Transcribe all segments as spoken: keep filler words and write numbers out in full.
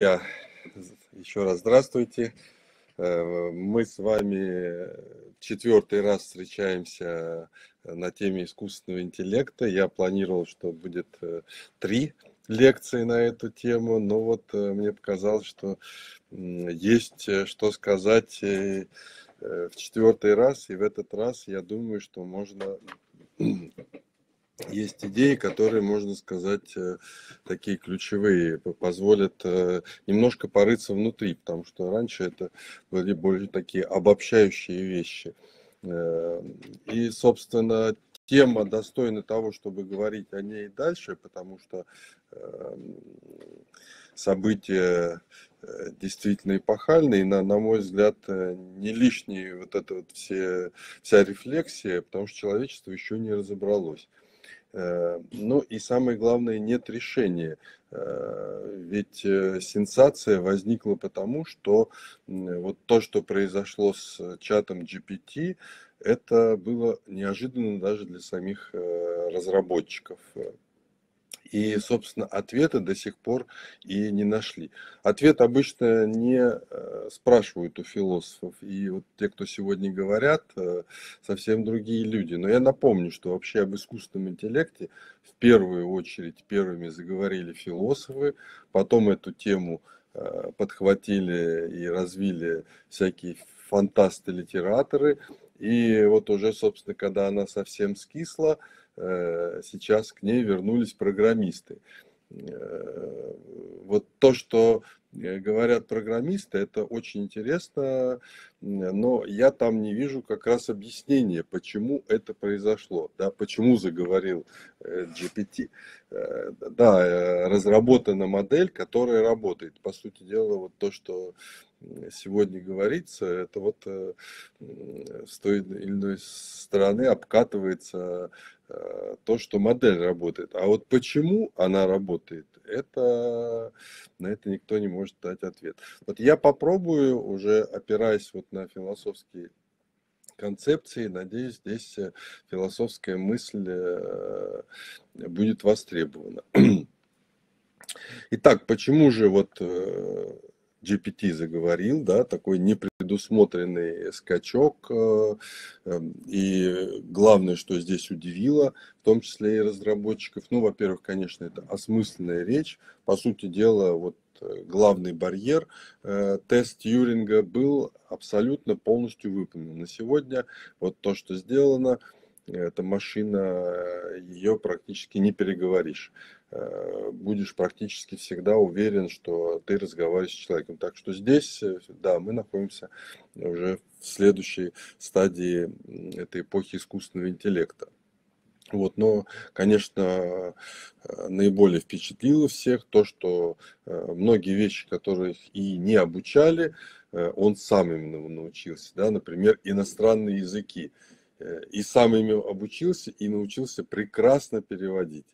Еще раз здравствуйте. Мы с вами четвертый раз встречаемся на теме искусственного интеллекта. Я планировал, что будет три лекции на эту тему, но вот мне показалось, что есть что сказать в четвертый раз. И в этот раз, я думаю, что можно... Есть идеи, которые, можно сказать, такие ключевые, позволят немножко порыться внутри, потому что раньше это были более такие обобщающие вещи. И, собственно, тема достойна того, чтобы говорить о ней дальше, потому что события действительно эпохальные, и, на, на мой взгляд, не лишняя вот эта вот все, вся рефлексия, потому что человечество еще не разобралось. Ну и самое главное, нет решения, ведь сенсация возникла потому, что вот то, что произошло с чатом джи пи ти, это было неожиданно даже для самих разработчиков. И, собственно, ответа до сих пор и не нашли. Ответ обычно не спрашивают у философов. И вот те, кто сегодня говорят, совсем другие люди. Но я напомню, что вообще об искусственном интеллекте в первую очередь первыми заговорили философы. Потом эту тему подхватили и развили всякие фантасты-литераторы. И вот уже, собственно, когда она совсем скисла, сейчас к ней вернулись программисты. Вот то, что говорят программисты, это очень интересно, но я там не вижу как раз объяснения, почему это произошло, да, почему заговорил джи пи ти. Да, разработана модель, которая работает. По сути дела, вот то, что сегодня говорится, это вот с той или иной стороны обкатывается то, что модель работает. А вот почему она работает, это, на это никто не может дать ответ. Вот я попробую, уже опираясь вот на философские концепции, надеюсь, здесь философская мысль будет востребована. Итак, почему же вот джи пи ти заговорил, да, такой непредусмотренный скачок, и главное, что здесь удивило, в том числе и разработчиков, ну, во-первых, конечно, это осмысленная речь, по сути дела, вот главный барьер, тест Тьюринга был абсолютно полностью выполнен. На сегодня вот то, что сделано, эта машина, ее практически не переговоришь. Будешь практически всегда уверен, что ты разговариваешь с человеком. Так что здесь, да, мы находимся уже в следующей стадии этой эпохи искусственного интеллекта. Вот, но, конечно, наиболее впечатлило всех то, что многие вещи, которых и не обучали, он сам именно научился. Да? Например, иностранные языки. И сам ими обучился, и научился прекрасно переводить.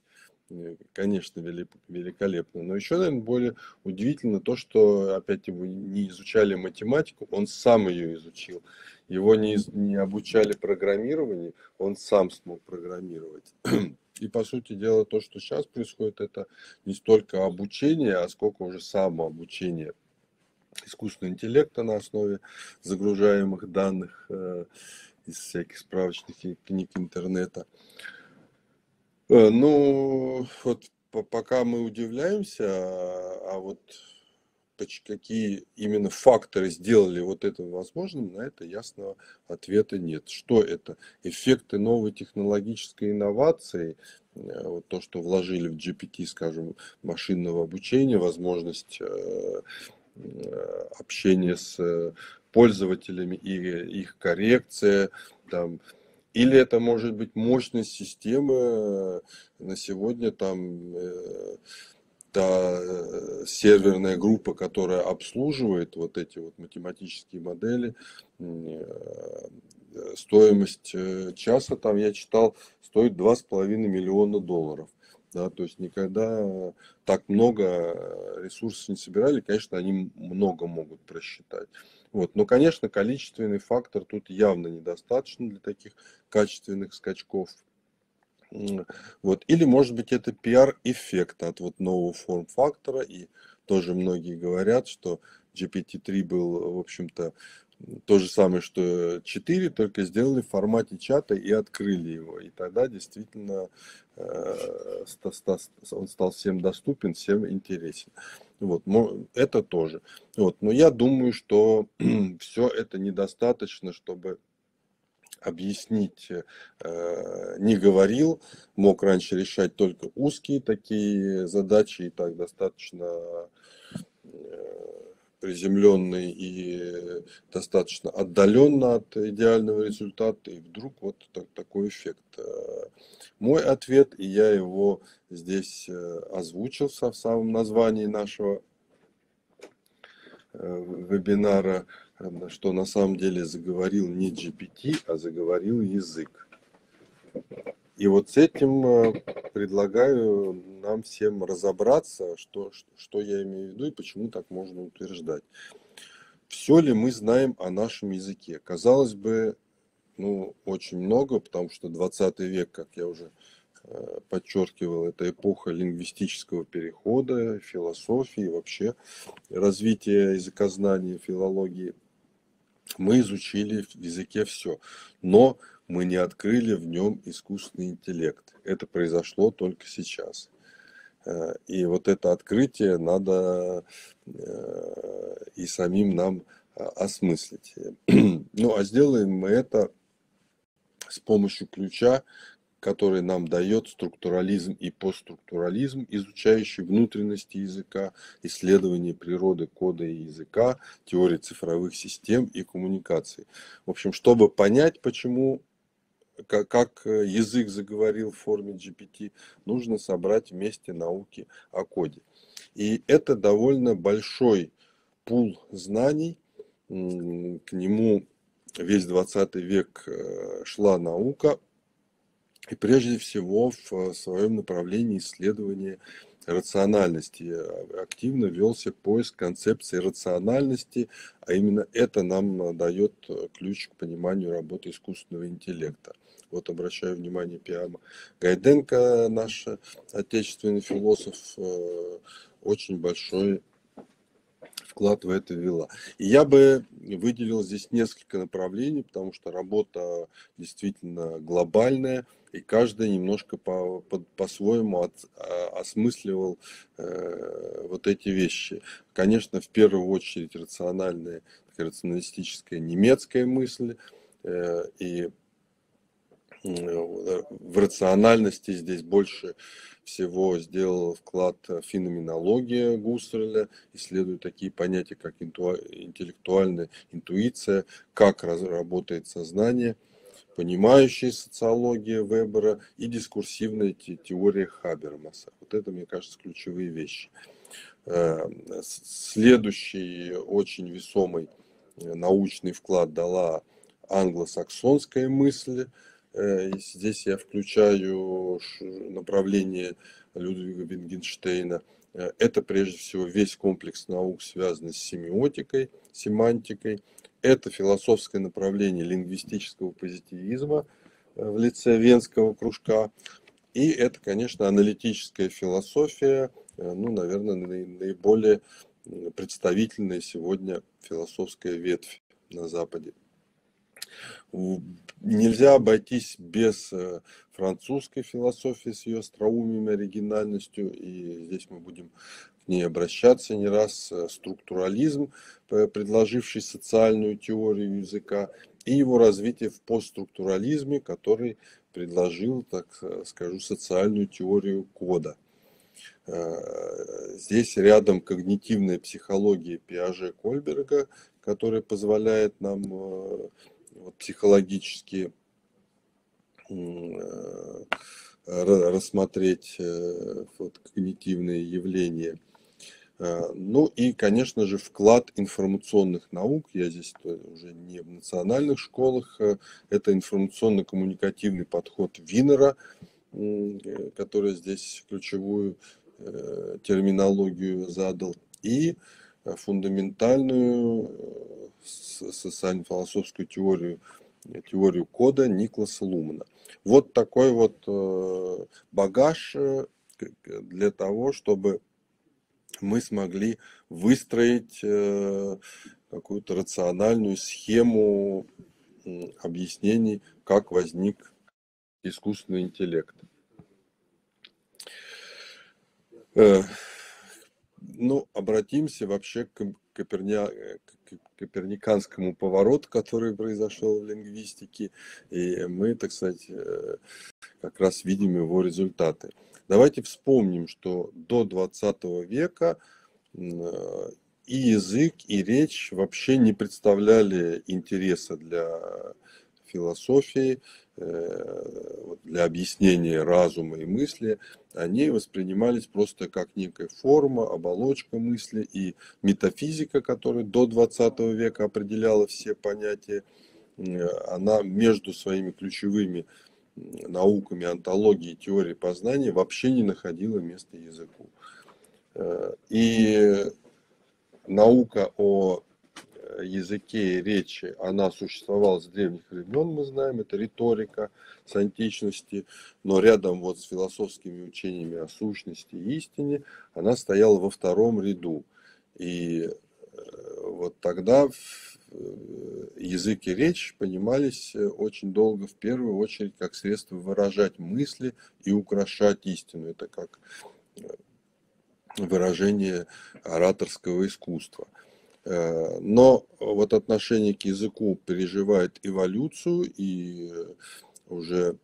Конечно, великолепно. Но еще, наверное, более удивительно то, что, опять, его не изучали математику, он сам ее изучил. Его не, не обучали программированию, он сам смог программировать. И, по сути дела, то, что сейчас происходит, это не столько обучение, а сколько уже самообучение. Искусственный интеллект на основе загружаемых данных из всяких справочных книг интернета. Ну, вот пока мы удивляемся, а вот какие именно факторы сделали вот это возможным, на это ясного ответа нет. Что это? Эффекты новой технологической инновации, вот то, что вложили в джи пи ти, скажем, машинного обучения, возможность общения с пользователями и их коррекция, там, или это может быть мощность системы на сегодня, там, э, та серверная группа, которая обслуживает вот эти вот математические модели, э, стоимость часа, там, я читал, стоит два с половиной миллиона долларов. Да, то есть никогда так много ресурсов не собирали, конечно, они много могут просчитать. Вот. Но, конечно, количественный фактор тут явно недостаточно для таких качественных скачков. Вот. Или, может быть, это пиар-эффект от вот нового форм-фактора. И тоже многие говорят, что джи пи ти три был, в общем-то, то же самое, что четыре, только сделали в формате чата и открыли его. И тогда действительно э, он стал всем доступен, всем интересен. Вот, это тоже. Вот, но я думаю, что все это недостаточно, чтобы объяснить. Э, не говорил, мог раньше решать только узкие такие задачи, и так достаточно... Э, приземленный и достаточно отдаленно от идеального результата, и вдруг вот так, такой эффект. Мой ответ, и я его здесь озвучил в самом названии нашего вебинара, что на самом деле заговорил не джи пи ти, а заговорил язык. И вот с этим предлагаю нам всем разобраться, что, что я имею в виду и почему так можно утверждать. Все ли мы знаем о нашем языке? Казалось бы, ну, очень много, потому что двадцатый век, как я уже подчеркивал, это эпоха лингвистического перехода, философии, вообще развития языкознания, филологии. Мы изучили в языке все, но мы не открыли в нем искусственный интеллект. Это произошло только сейчас. И вот это открытие надо и самим нам осмыслить. Ну, а сделаем мы это с помощью ключа, который нам дает структурализм и постструктурализм, изучающий внутренности языка, исследование природы кода и языка, теории цифровых систем и коммуникаций. В общем, чтобы понять, почему, как, как язык заговорил в форме джи пи ти, нужно собрать вместе науки о коде. И это довольно большой пул знаний, к нему весь двадцатый век шла наука, и прежде всего в своем направлении исследования рациональности. Активно велся поиск концепции рациональности, а именно это нам дает ключ к пониманию работы искусственного интеллекта. Вот обращаю внимание, Пиама Гайденко, наш отечественный философ, очень большой вклад в это ввела. И я бы выделил здесь несколько направлений, потому что работа действительно глобальная, и каждый немножко по, по, по-своему от, осмысливал э, вот эти вещи. Конечно, в первую очередь рациональная, рационалистическая немецкая мысль, э, и в рациональности здесь больше всего сделал вклад феноменология Гуссерля, исследуя такие понятия, как интеллектуальная интуиция, как работает сознание, понимающая социология Вебера и дискурсивная теория Хабермаса. Вот это, мне кажется, ключевые вещи. Следующий очень весомый научный вклад дала англосаксонская мысль. И здесь я включаю направление Людвига Витгенштейна. Это прежде всего весь комплекс наук, связанный с семиотикой, семантикой. Это философское направление лингвистического позитивизма в лице Венского кружка. И это, конечно, аналитическая философия, ну, наверное, наиболее представительная сегодня философская ветвь на Западе. Нельзя обойтись без французской философии с ее остроумием, оригинальностью, и здесь мы будем к ней обращаться не раз. Структурализм, предложивший социальную теорию языка, и его развитие в постструктурализме, который предложил, так скажу, социальную теорию кода. Здесь рядом когнитивная психология Пиаже, Кольберга, которая позволяет нам вот, психологически э, рассмотреть э, вот, когнитивные явления. Э, ну и, конечно же, вклад информационных наук. Я здесь уже не в национальных школах. Э, это информационно-коммуникативный подход Винера, э, который здесь ключевую э, терминологию задал. И фундаментальную социально-философскую теорию теорию кода Никласа Лумана. Вот такой вот багаж для того, чтобы мы смогли выстроить какую-то рациональную схему объяснений, как возник искусственный интеллект. Ну, обратимся вообще к Коперня... коперниканскому повороту, который произошел в лингвистике, и мы, так сказать, как раз видим его результаты. Давайте вспомним, что до двадцатого века и язык, и речь вообще не представляли интереса для философии, для объяснения разума и мысли. Они воспринимались просто как некая форма, оболочка мысли, и метафизика, которая до двадцатого века определяла все понятия, она между своими ключевыми науками онтологии и теории познания вообще не находила места языку. И наука о языке и речи, она существовала с древних времен, мы знаем, это риторика с античности, но рядом вот с философскими учениями о сущности и истине она стояла во втором ряду. И вот тогда язык и речь понимались очень долго, в первую очередь, как средство выражать мысли и украшать истину. Это как выражение ораторского искусства. Но вот отношение к языку переживает эволюцию, и уже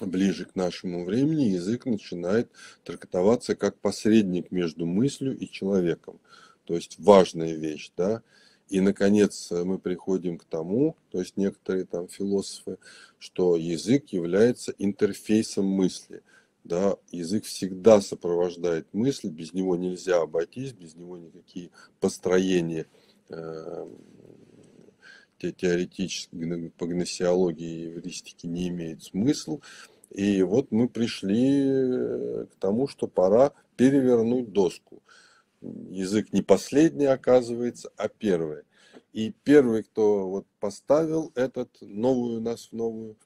ближе к нашему времени язык начинает трактоваться как посредник между мыслью и человеком. То есть важная вещь, да. И, наконец, мы приходим к тому, то есть некоторые там философы, что язык является интерфейсом мысли. Да, язык всегда сопровождает мысль, без него нельзя обойтись, без него никакие построения э, теоретические по гносеологии и эвристике не имеют смысла. И вот мы пришли к тому, что пора перевернуть доску. Язык не последний, оказывается, а первый. И первый, кто вот поставил этот новую нас в новую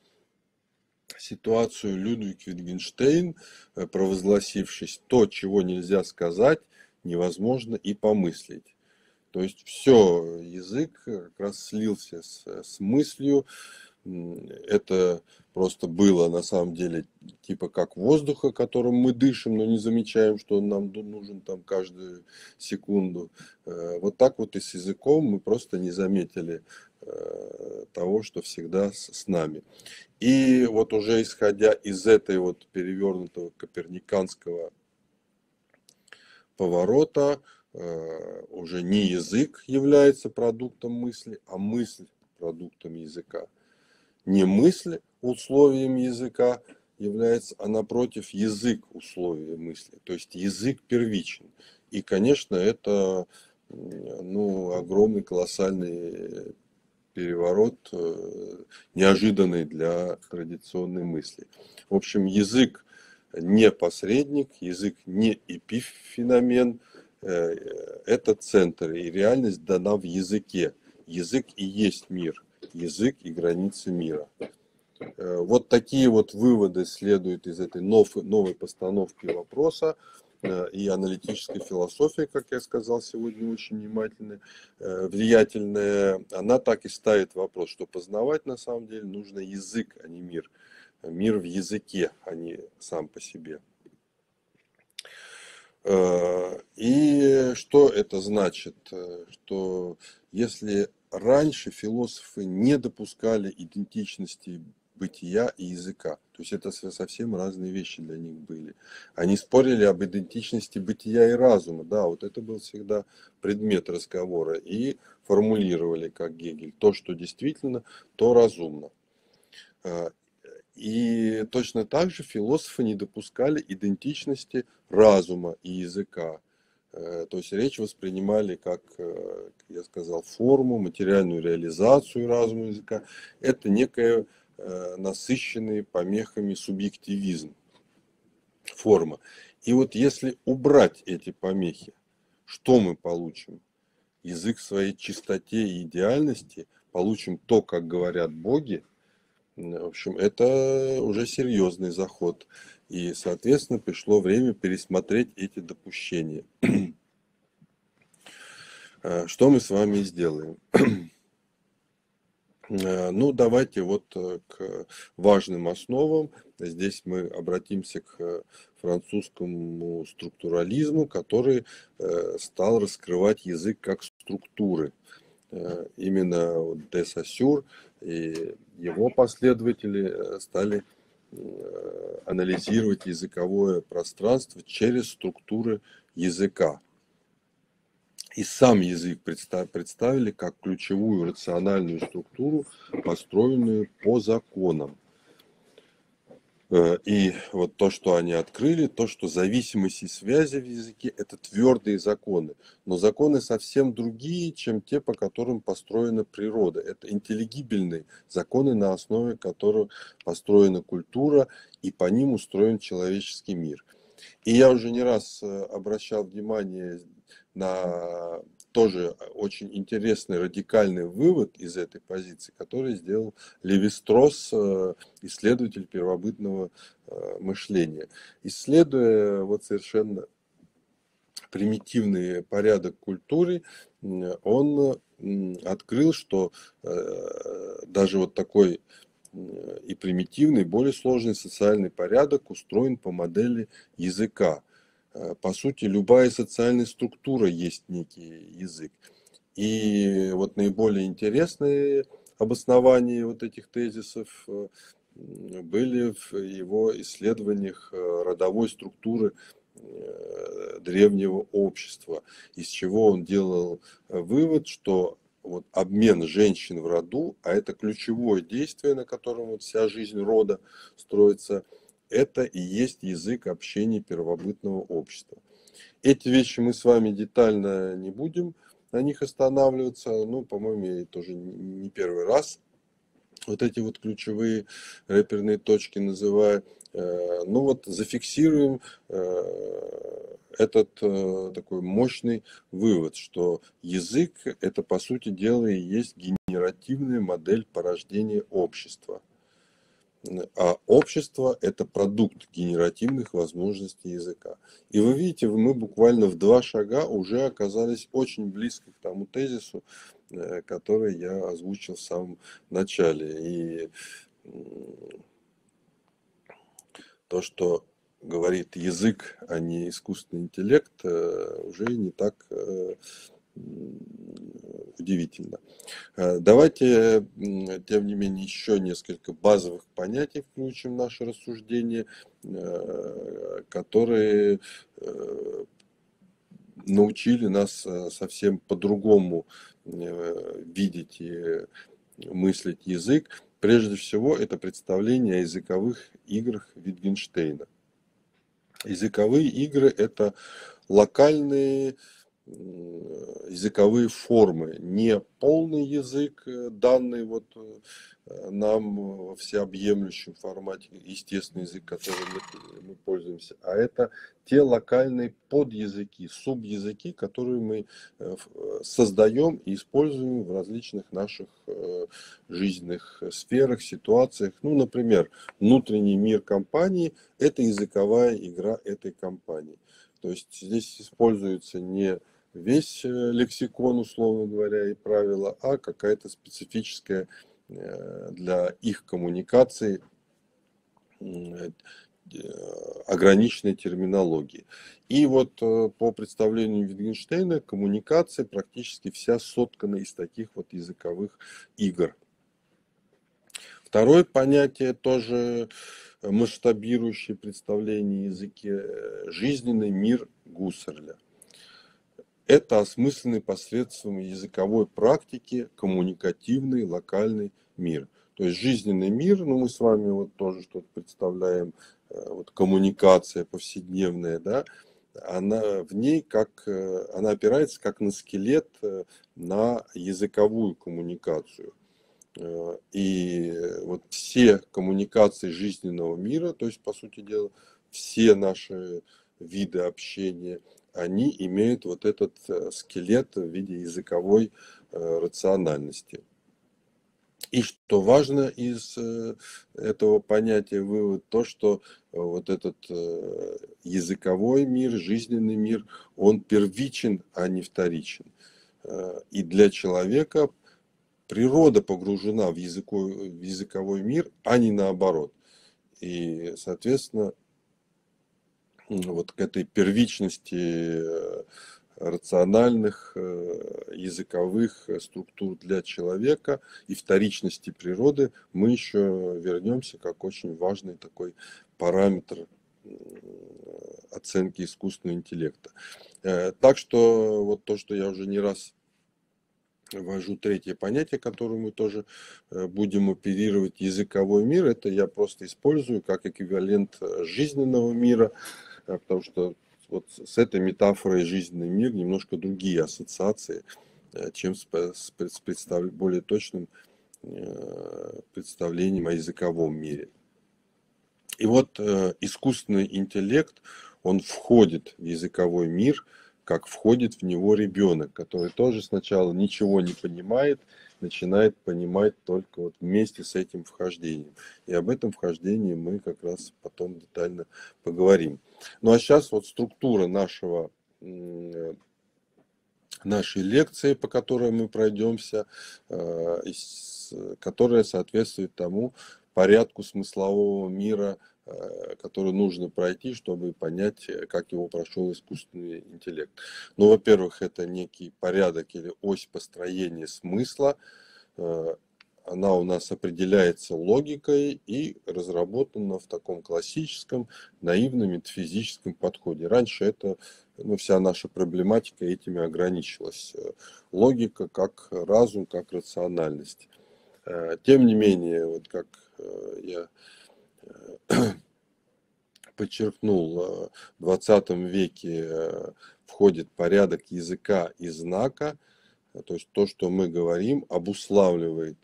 ситуацию, Людвиг Витгенштейн, провозгласившись: то, чего нельзя сказать, невозможно и помыслить. То есть все, язык как раз слился с, с мыслью. Это просто было на самом деле типа как воздуха, которым мы дышим, но не замечаем, что он нам нужен там каждую секунду. Вот так вот и с языком мы просто не заметили того, что всегда с нами. И вот уже исходя из этой вот перевернутого коперниканского поворота, уже не язык является продуктом мысли, а мысль продуктом языка. Не мысль условием языка является, а напротив, язык условия мысли. То есть язык первичен. И, конечно, это ну, огромный, колоссальный переворот, неожиданный для традиционной мысли. В общем, язык не посредник, язык не эпифеномен, это центр, и реальность дана в языке. Язык и есть мир, язык и границы мира. Вот такие вот выводы следуют из этой новой постановки вопроса. И аналитическая философия, как я сказал сегодня, очень внимательная, влиятельная, она так и ставит вопрос, что познавать на самом деле нужно язык, а не мир. Мир в языке, а не сам по себе. И что это значит? Что если раньше философы не допускали идентичности бытия и языка, то есть это совсем разные вещи для них были. Они спорили об идентичности бытия и разума, да, вот это был всегда предмет разговора, и формулировали, как Гегель, то, что действительно, то разумно. И точно так же философы не допускали идентичности разума и языка. То есть речь воспринимали как, я сказал, форму, материальную реализацию разума и языка. Это некая насыщенный помехами субъективизм, форма. И вот если убрать эти помехи, что мы получим? язык в своей чистоте и идеальности, получим то, как говорят боги, в общем, это уже серьезный заход. И, соответственно, пришло время пересмотреть эти допущения. Что мы с вами и сделаем. Ну, давайте вот к важным основам. Здесь мы обратимся к французскому структурализму, который стал раскрывать язык как структуры. Именно де Соссюр и его последователи стали анализировать языковое пространство через структуры языка. И сам язык представили как ключевую рациональную структуру, построенную по законам. И вот то, что они открыли, то, что зависимость и связи в языке – это твердые законы. Но законы совсем другие, чем те, по которым построена природа. Это интеллигибельные законы, на основе которых построена культура, и по ним устроен человеческий мир. И я уже не раз обращал внимание на тоже очень интересный радикальный вывод из этой позиции, который сделал Леви-Стросс, исследователь первобытного мышления. Исследуя вот совершенно примитивный порядок культуры, он открыл, что даже вот такой и примитивный, более сложный социальный порядок устроен по модели языка. По сути, любая социальная структура есть некий язык. И вот наиболее интересные обоснования вот этих тезисов были в его исследованиях родовой структуры древнего общества, из чего он делал вывод, что вот обмен женщин в роду, а это ключевое действие, на котором вот вся жизнь рода строится, это и есть язык общения первобытного общества. Эти вещи мы с вами детально не будем на них останавливаться. Ну, по-моему, я это уже не первый раз вот эти вот ключевые реперные точки называю. Ну вот зафиксируем этот такой мощный вывод, что язык – это, по сути дела, и есть генеративная модель порождения общества. А общество – это продукт генеративных возможностей языка. И вы видите, мы буквально в два шага уже оказались очень близко к тому тезису, который я озвучил в самом начале. И то, что говорит язык, а не искусственный интеллект, уже не так удивительно. Давайте, тем не менее, еще несколько базовых понятий включим в наше рассуждение, которые научили нас совсем по-другому видеть и мыслить язык. Прежде всего, это представление о языковых играх Витгенштейна. Языковые игры – это локальные языковые формы, не полный язык, данный вот нам во всеобъемлющем формате, естественный язык, которым мы пользуемся, а это те локальные подязыки, субязыки, которые мы создаем и используем в различных наших жизненных сферах, ситуациях. Ну, например, внутренний мир компании – это языковая игра этой компании. То есть здесь используется не весь лексикон, условно говоря, и правила, а какая-то специфическая для их коммуникации ограниченной терминологии. И вот по представлению Витгенштейна коммуникация практически вся соткана из таких вот языковых игр. Второе понятие, тоже масштабирующее представление о языке, жизненный мир Гуссерля. Это осмысленный посредством языковой практики коммуникативный локальный мир. То есть жизненный мир, ну мы с вами вот тоже что-то представляем, вот коммуникация повседневная, да, она в ней как, она опирается как на скелет, на языковую коммуникацию. И вот все коммуникации жизненного мира, то есть, по сути дела, все наши виды общения, они имеют вот этот скелет в виде языковой рациональности. И что важно из этого понятия вывод, то, что вот этот языковой мир, жизненный мир, он первичен, а не вторичен. И для человека природа погружена в языковой мир, а не наоборот. И, соответственно, вот к этой первичности рациональных языковых структур для человека и вторичности природы мы еще вернемся как очень важный такой параметр оценки искусственного интеллекта. Так что вот то, что я уже не раз ввожу третье понятие, которое мы тоже будем оперировать, языковой мир, это я просто использую как эквивалент жизненного мира, потому что вот с этой метафорой жизненный мир немножко другие ассоциации, чем с представлением, более точным представлением о языковом мире. И вот искусственный интеллект, он входит в языковой мир, как входит в него ребенок, который тоже сначала ничего не понимает, начинает понимать только вот вместе с этим вхождением. И об этом вхождении мы как раз потом детально поговорим. Ну а сейчас вот структура нашего, нашей лекции, по которой мы пройдемся, которая соответствует тому порядку смыслового мира, который нужно пройти, чтобы понять, как его прошел искусственный интеллект. Ну, во-первых, это некий порядок или ось построения смысла. Она у нас определяется логикой и разработана в таком классическом, наивном метафизическом подходе. Раньше это, ну, вся наша проблематика этими ограничилась. Логика как разум, как рациональность. Тем не менее, вот как я подчеркнул, в двадцатом веке входит порядок языка и знака, то есть то, что мы говорим, обуславливает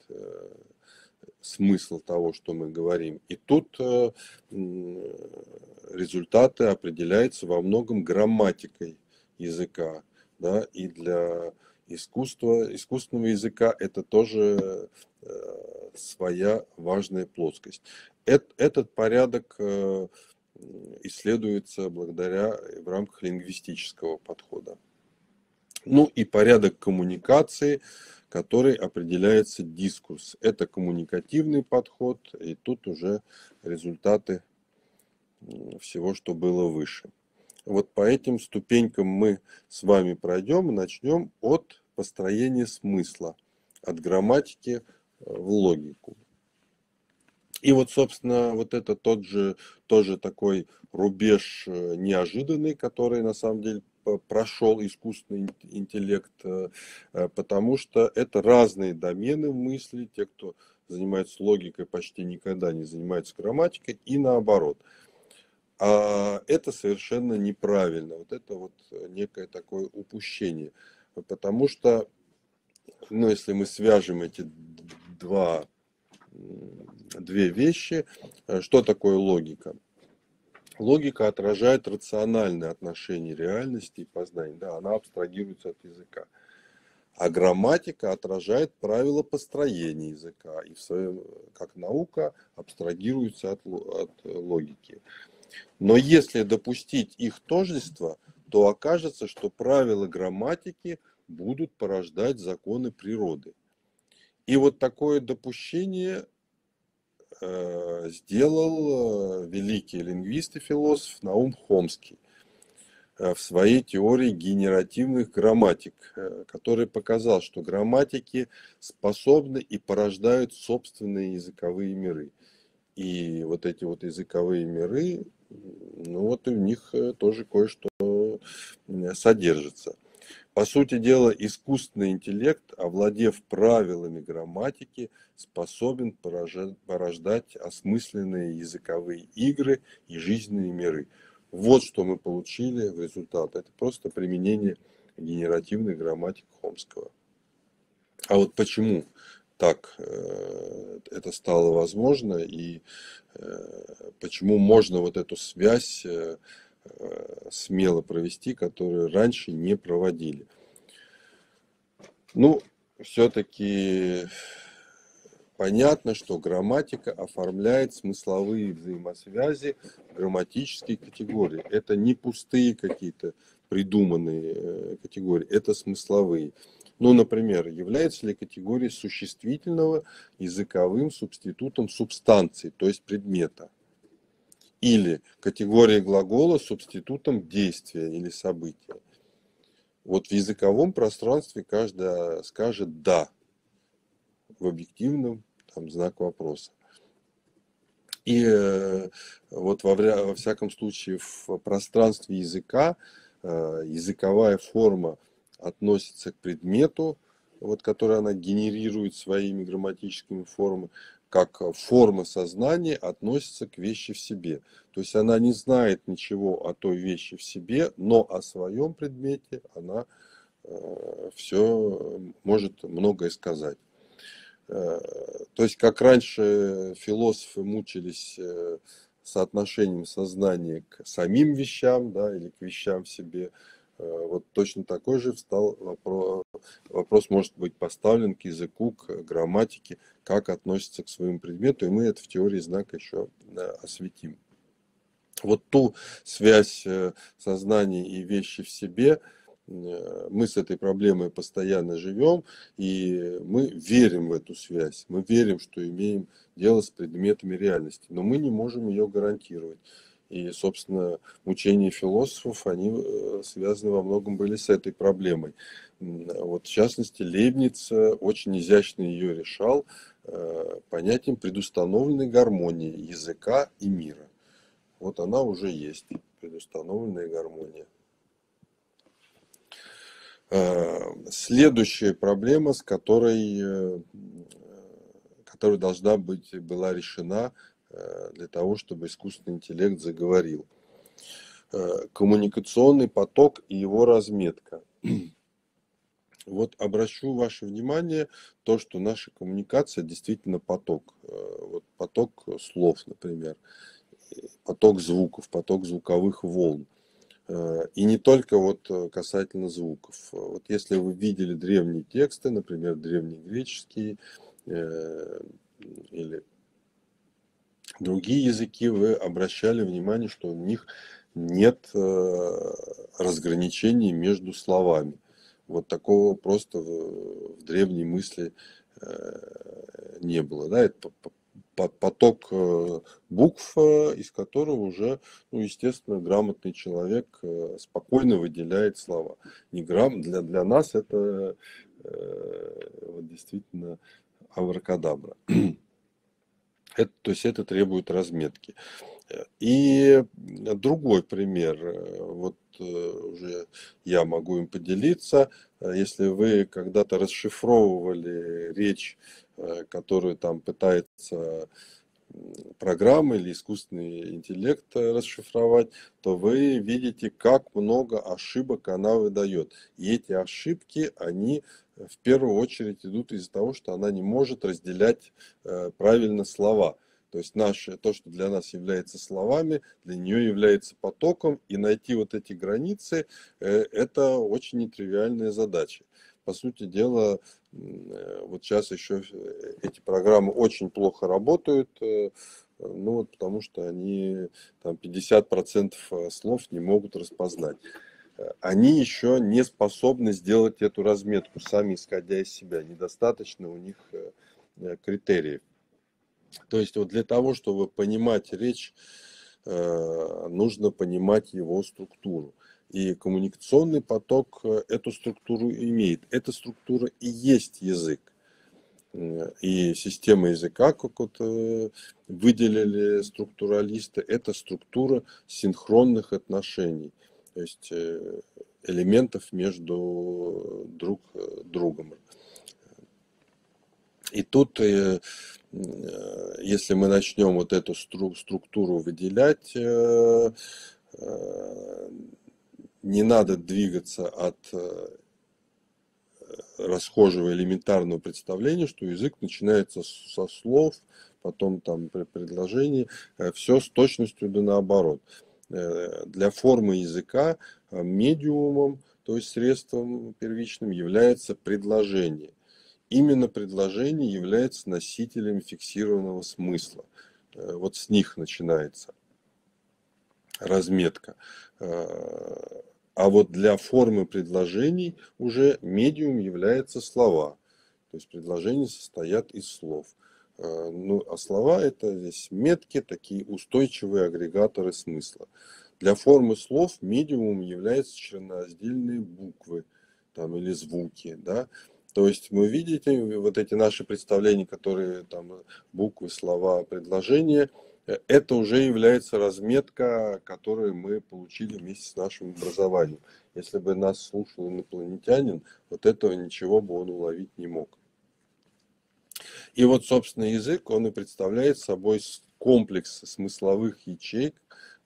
смысл того, что мы говорим. И тут результаты определяются во многом грамматикой языка, да, и для искусства, искусственного языка это тоже своя важная плоскость. Этот порядок исследуется благодаря в рамках лингвистического подхода. Ну и порядок коммуникации, который определяется дискурс. Это коммуникативный подход, и тут уже результаты всего, что было выше. Вот по этим ступенькам мы с вами пройдем и начнем от построения смысла, от грамматики в логику. И вот, собственно, вот это тот же, тоже такой рубеж неожиданный, который на самом деле прошел искусственный интеллект, потому что это разные домены в мысли. Те, кто занимается логикой, почти никогда не занимаются грамматикой, и наоборот. А это совершенно неправильно. Вот это вот некое такое упущение. Потому что, ну, если мы свяжем эти два, две вещи, что такое логика? Логика отражает рациональное отношение реальности и познания. Да, она абстрагируется от языка. А грамматика отражает правила построения языка. И в своем, как наука, абстрагируется от, от логики. Но если допустить их тождество, то окажется, что правила грамматики будут порождать законы природы. И вот такое допущение э, сделал великий лингвист и философ Наум Хомский э, в своей теории генеративных грамматик, э, который показал, что грамматики способны и порождают собственные языковые миры. И вот эти вот языковые миры, ну вот и в них тоже кое-что содержится. По сути дела, искусственный интеллект, овладев правилами грамматики, способен порождать осмысленные языковые игры и жизненные миры. Вот что мы получили в результате. Это просто применение генеративной грамматики Хомского. А вот почему так это стало возможно и почему можно вот эту связь смело провести, которые раньше не проводили. Ну, все-таки понятно, что грамматика оформляет смысловые взаимосвязи грамматические категории. Это не пустые какие-то придуманные категории, это смысловые. Ну, например, является ли категория существительного языковым субститутом субстанции, то есть предмета? Или категория глагола субститутом действия или события? Вот в языковом пространстве каждый скажет «да», в объективном там знак вопроса. И э, вот во, во всяком случае в пространстве языка э, языковая форма относится к предмету, вот, который она генерирует своими грамматическими формами, как форма сознания относится к вещи в себе. То есть она не знает ничего о той вещи в себе, но о своем предмете она э, все может многое сказать. Э, то есть как раньше философы мучились э, соотношением сознания к самим вещам, да, или к вещам в себе, вот точно такой же встал вопрос, вопрос может быть поставлен к языку, к грамматике, как относится к своему предмету, и мы это в теории знака еще осветим. Вот ту связь сознания и вещи в себе, мы с этой проблемой постоянно живем, и мы верим в эту связь, мы верим, что имеем дело с предметами реальности, но мы не можем ее гарантировать. И, собственно, учения философов, они связаны во многом были с этой проблемой. Вот, в частности, Лейбниц очень изящно ее решал понятием предустановленной гармонии языка и мира. Вот она уже есть, предустановленная гармония. Следующая проблема, с которой, которая должна быть, была решена, для того, чтобы искусственный интеллект заговорил. Коммуникационный поток и его разметка. Вот обращу ваше внимание, то, что наша коммуникация действительно поток. Вот поток слов, например, поток звуков, поток звуковых волн. И не только вот касательно звуков. Вот если вы видели древние тексты, например, древнегреческие или другие языки, вы обращали внимание, что у них нет э, разграничений между словами. Вот такого просто в, в древней мысли э, не было. Да? Это поток букв, из которого уже, ну, естественно, грамотный человек спокойно выделяет слова. Не грам... для, для нас это э, вот действительно абракадабра. Это, то есть это требует разметки. И другой пример, вот уже я могу им поделиться. Если вы когда-то расшифровывали речь, которую там пытается программа или искусственный интеллект расшифровать, то вы видите, как много ошибок она выдает. И эти ошибки, они в первую очередь идут из-за того, что она не может разделять э, правильно слова. То есть наше, то, что для нас является словами, для нее является потоком. И найти вот эти границы э, – это очень нетривиальная задача. По сути дела, э, вот сейчас еще эти программы очень плохо работают, э, ну вот потому что они там пятьдесят процентов слов не могут распознать. Они еще не способны сделать эту разметку, сами исходя из себя. Недостаточно у них критериев. То есть вот для того, чтобы понимать речь, нужно понимать его структуру. И коммуникационный поток эту структуру имеет. Эта структура и есть язык. И система языка, как вот выделили структуралисты, это структура синхронных отношений. То есть элементов между друг другом. И тут, если мы начнем вот эту структуру выделять, не надо двигаться от расхожего элементарного представления, что язык начинается со слов, потом там предложений, все с точностью да наоборот. для формы языка медиумом, то есть средством первичным, является предложение. Именно предложение является носителем фиксированного смысла. Вот с них начинается разметка. А вот для формы предложений уже медиум является слова. То есть предложения состоят из слов. Ну, а слова — это здесь метки, такие устойчивые агрегаторы смысла. Для формы слов медиумом являются членораздельные буквы там, или звуки. Да? То есть вы видите, вот эти наши представления, которые там буквы, слова, предложения, это уже является разметка, которую мы получили вместе с нашим образованием. Если бы нас слушал инопланетянин, вот этого ничего бы он уловить не мог. И вот, собственно, язык, он и представляет собой комплекс смысловых ячеек,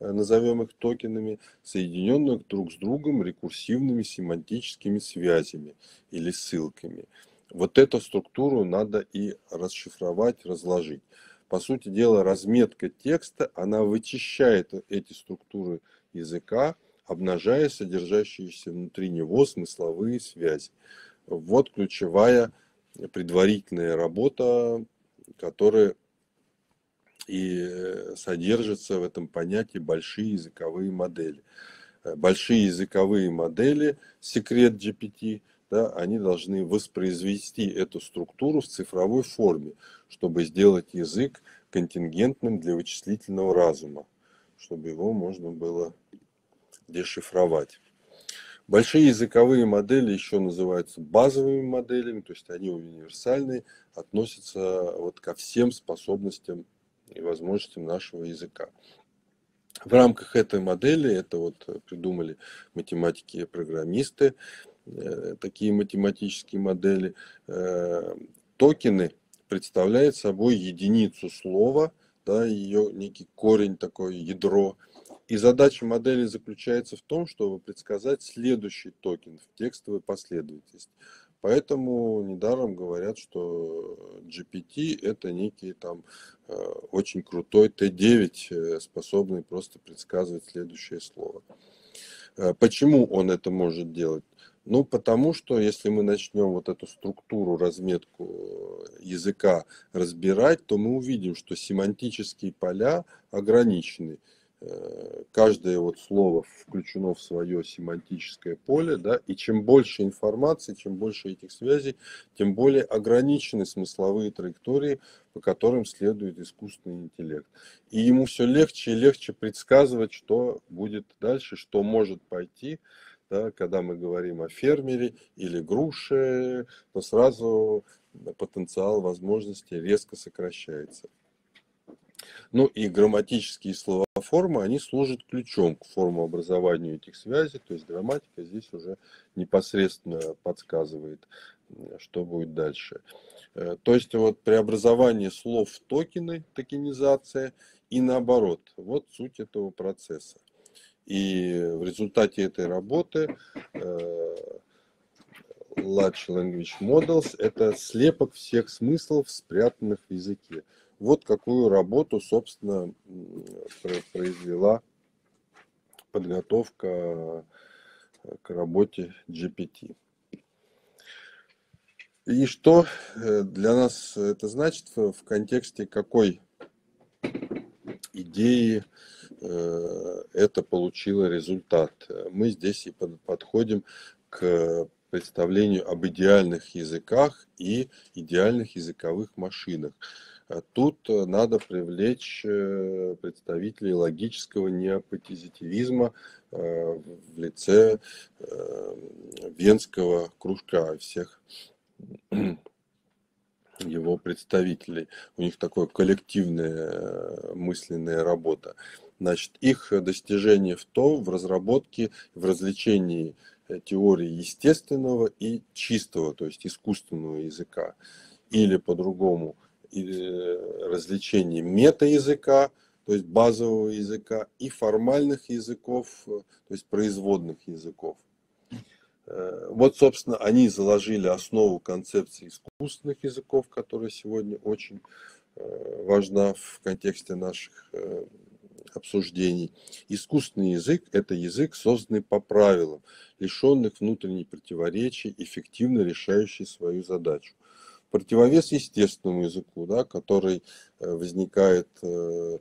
назовем их токенами, соединенных друг с другом рекурсивными семантическими связями или ссылками. Вот эту структуру надо и расшифровать, разложить. По сути дела, разметка текста, она вычищает эти структуры языка, обнажая содержащиеся внутри него смысловые связи. Вот ключевая предварительная работа, которая и содержится в этом понятии большие языковые модели. Большие языковые модели, секрет джи пи ти, да, они должны воспроизвести эту структуру в цифровой форме, чтобы сделать язык контингентным для вычислительного разума, чтобы его можно было дешифровать. Большие языковые модели еще называются базовыми моделями, то есть они универсальные, относятся вот ко всем способностям и возможностям нашего языка. В рамках этой модели, это вот придумали математики и программисты, такие математические модели, токены представляют собой единицу слова, да, ее некий корень, такое ядро. И задача модели заключается в том, чтобы предсказать следующий токен в текстовой последовательности. Поэтому недаром говорят, что джи пи ти это некий там очень крутой тэ девять, способный просто предсказывать следующее слово. Почему он это может делать? Ну, потому что если мы начнем вот эту структуру, разметку языка разбирать, то мы увидим, что семантические поля ограничены. Каждое вот слово включено в свое семантическое поле, да, и чем больше информации, чем больше этих связей, тем более ограничены смысловые траектории, по которым следует искусственный интеллект. И ему все легче и легче предсказывать, что будет дальше, что может пойти. Да, когда мы говорим о фермере или груше, то сразу потенциал возможностей резко сокращается. Ну и грамматические словоформы, они служат ключом к формообразованию этих связей, то есть грамматика здесь уже непосредственно подсказывает, что будет дальше. То есть вот преобразование слов в токены, токенизация, и наоборот, вот суть этого процесса. И в результате этой работы Large Language Models – это слепок всех смыслов, спрятанных в языке. Вот какую работу, собственно, произвела подготовка к работе джи пи ти. И что для нас это значит в контексте какой идеи это получило результат? Мы здесь и подходим к представлению об идеальных языках и идеальных языковых машинах. Тут надо привлечь представителей логического неопозитивизма в лице Венского кружка, всех его представителей. У них такая коллективная мысленная работа. Значит, их достижение в том, в разработке, в развлечении теории естественного и чистого, то есть искусственного языка, или по-другому, развлечении мета-языка, то есть базового языка, и формальных языков, то есть производных языков. Вот, собственно, они заложили основу концепции искусственных языков, которая сегодня очень важна в контексте наших обсуждений. Искусственный язык – это язык, созданный по правилам, лишенных внутренних противоречий, эффективно решающий свою задачу. Противовес естественному языку, да, который возникает э,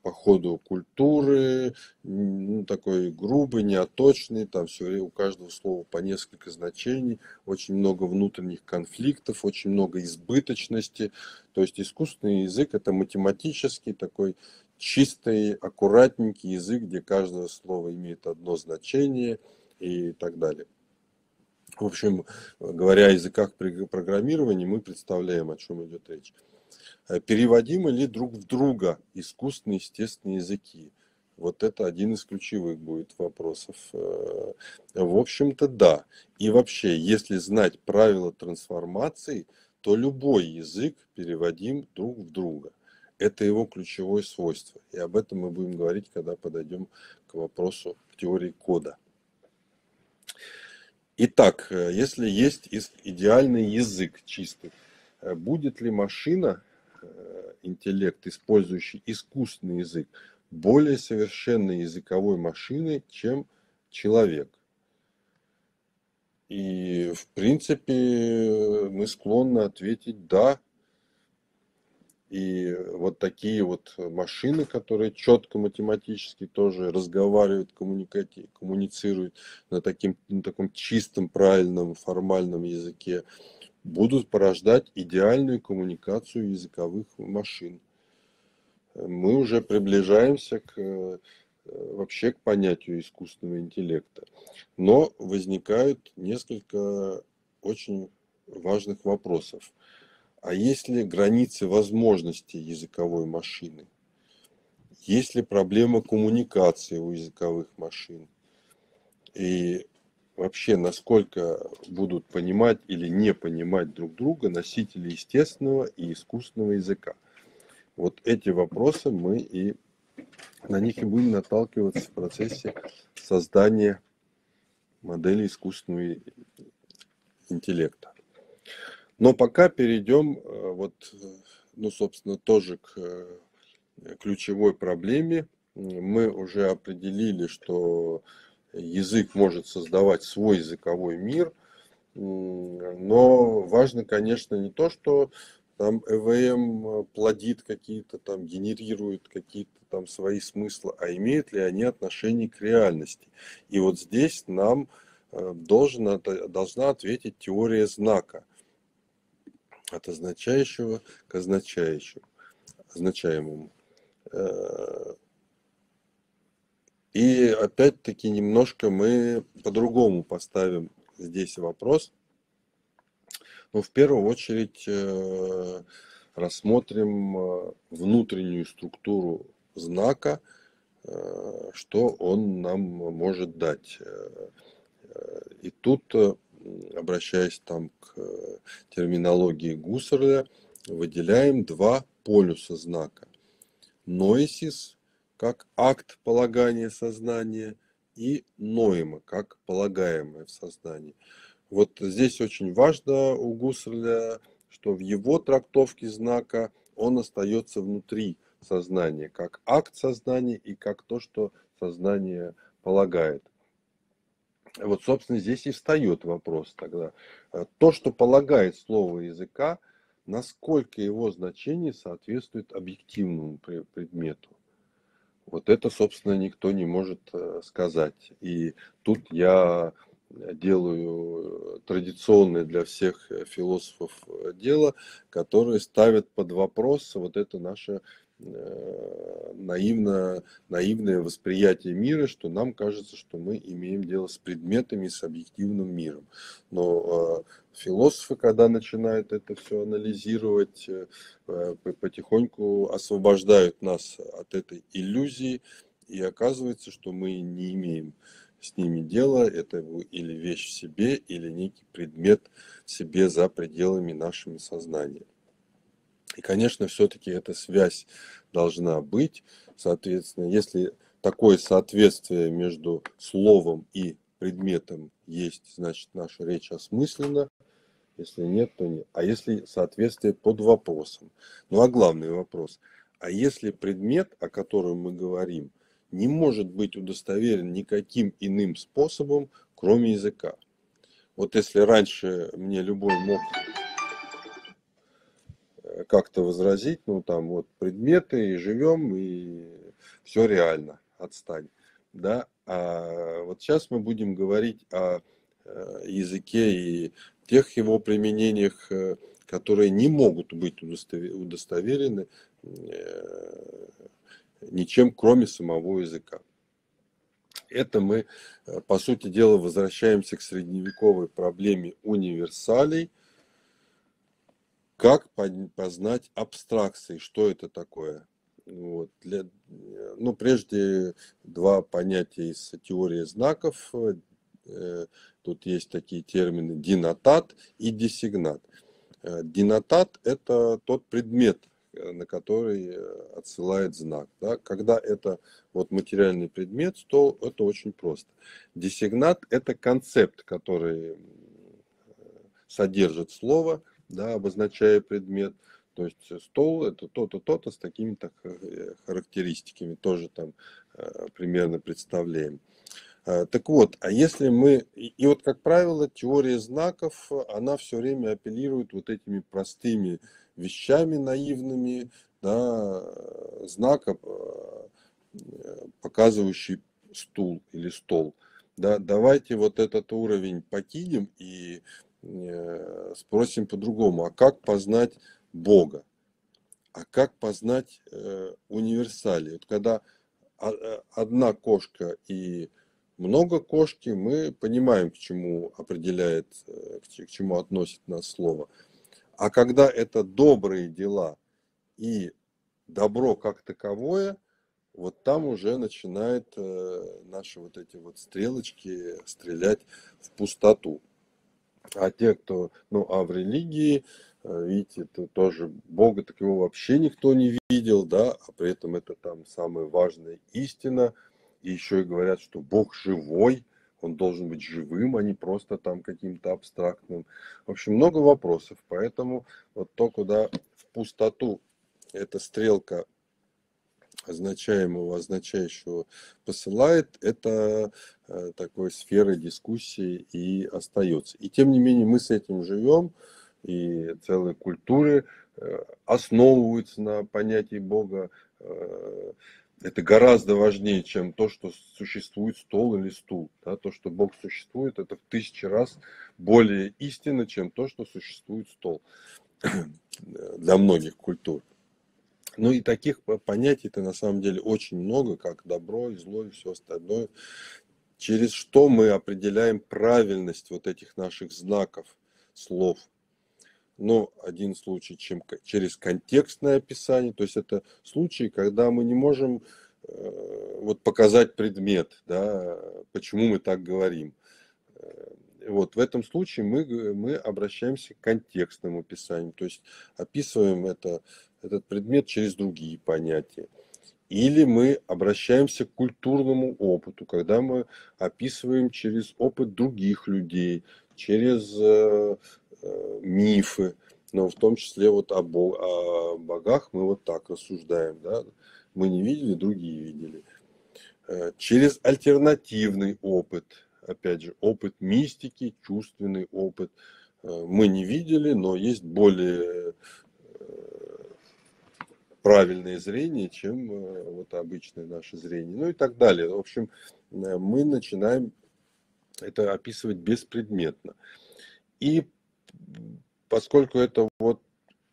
по ходу культуры, ну, такой грубый, неоточный, там все время у каждого слова по несколько значений, очень много внутренних конфликтов, очень много избыточности. То есть искусственный язык – это математический такой чистый, аккуратненький язык, где каждое слово имеет одно значение и так далее. В общем, говоря о языках программирования, мы представляем, о чем идет речь. Переводимы ли друг в друга искусственные естественные языки? Вот это один из ключевых будет вопросов. В общем-то, да. И вообще, если знать правила трансформации, то любой язык переводим друг в друга. Это его ключевое свойство. И об этом мы будем говорить, когда подойдем к вопросу теории кода. Итак, если есть идеальный язык чистый, будет ли машина, интеллект, использующий искусственный язык, более совершенной языковой машиной, чем человек? И, в принципе, мы склонны ответить «да». И вот такие вот машины, которые четко математически тоже разговаривают, коммуницируют на, таким, на таком чистом, правильном, формальном языке, будут порождать идеальную коммуникацию языковых машин. Мы уже приближаемся к, вообще к понятию искусственного интеллекта. Но возникают несколько очень важных вопросов. А есть ли границы возможностей языковой машины? Есть ли проблема коммуникации у языковых машин? И вообще, насколько будут понимать или не понимать друг друга носители естественного и искусственного языка? Вот эти вопросы мы и на них и будем наталкиваться в процессе создания модели искусственного интеллекта. Но пока перейдем, вот, ну, собственно, тоже к ключевой проблеме. Мы уже определили, что язык может создавать свой языковой мир, но важно, конечно, не то, что там ЭВМ плодит какие-то там, генерирует какие-то там свои смыслы, а имеют ли они отношение к реальности. И вот здесь нам должна, должна ответить теория знака. От означающего к означающему, означаемому. И опять-таки немножко мы по-другому поставим здесь вопрос. Но в первую очередь рассмотрим внутреннюю структуру знака, что он нам может дать. И тут, обращаясь там к терминологии Гуссерля, выделяем два полюса знака. Ноэсис как акт полагания сознания и ноэма как полагаемое в сознании. Вот здесь очень важно у Гуссерля, что в его трактовке знака он остается внутри сознания, как акт сознания и как то, что сознание полагает. Вот, собственно, здесь и встает вопрос тогда. То, что полагает слово языка, насколько его значение соответствует объективному предмету. Вот это, собственно, никто не может сказать. И тут я делаю традиционное для всех философов дело, которые ставят под вопрос вот это наше наивно, наивное восприятие мира, что нам кажется, что мы имеем дело с предметами, с объективным миром. Но э, философы, когда начинают это все анализировать, э, потихоньку освобождают нас от этой иллюзии, и оказывается, что мы не имеем с ними дела, это или вещь в себе, или некий предмет в себе за пределами нашего сознания. И, конечно, все-таки эта связь должна быть. Соответственно, если такое соответствие между словом и предметом есть, значит, наша речь осмыслена. Если нет, то нет. А если соответствие под вопросом? Ну, а главный вопрос. А если предмет, о котором мы говорим, не может быть удостоверен никаким иным способом, кроме языка. Вот если раньше мне любой мог как-то возразить, ну там вот предметы, и живем, и все реально, отстань. Да? А вот сейчас мы будем говорить о языке и тех его применениях, которые не могут быть удостоверены ничем, кроме самого языка. Это мы, по сути дела, возвращаемся к средневековой проблеме универсалей. Как познать абстракции, что это такое? Вот. Для, ну, прежде два понятия из теории знаков. Тут есть такие термины денотат и десигнат. Денотат – это тот предмет, на который отсылает знак. Да? Когда это вот материальный предмет, то это очень просто. Десигнат – это концепт, который содержит слово, да, обозначая предмет. То есть стол – это то-то, то-то с такими-то характеристиками. Тоже там примерно представляем. Так вот, а если мы... И вот, как правило, теория знаков, она все время апеллирует вот этими простыми вещами наивными, да, знака, показывающий стул или стол. Да, давайте вот этот уровень покинем и спросим по-другому, а как познать Бога? А как познать универсали? Вот когда одна кошка и много кошки, мы понимаем, к чему определяет, к чему относит нас слово. А когда это добрые дела и добро как таковое, вот там уже начинают наши вот эти вот стрелочки стрелять в пустоту. А те, кто, ну, а в религии, видите, это тоже Бога, так его вообще никто не видел, да, а при этом это там самая важная истина. И еще и говорят, что Бог живой, он должен быть живым, а не просто там каким-то абстрактным. В общем, много вопросов, поэтому вот то, куда в пустоту эта стрелка означаемого, означающего посылает, это э, такой сферой дискуссии и остается. И тем не менее мы с этим живем, и целые культуры э, основываются на понятии Бога. э, Это гораздо важнее, чем то, что существует стол или стул. Да, то, что Бог существует, это в тысячи раз более истинно, чем то, что существует стол для многих культур. Ну и таких понятий-то на самом деле очень много, как добро и зло и все остальное, через что мы определяем правильность вот этих наших знаков, слов. Но один случай, чем через контекстное описание, то есть это случаи, когда мы не можем э, вот показать предмет, да, почему мы так говорим. Вот в этом случае мы, мы обращаемся к контекстному описанию, то есть описываем это, этот предмет через другие понятия. Или мы обращаемся к культурному опыту, когда мы описываем через опыт других людей, через... Э, мифы, но в том числе вот о, бог, о богах мы вот так рассуждаем, да? Мы не видели, другие видели. Через альтернативный опыт, опять же, опыт мистики, чувственный опыт. Мы не видели, но есть более правильное зрение, чем вот обычное наше зрение, ну и так далее. В общем, мы начинаем это описывать беспредметно. И поскольку это вот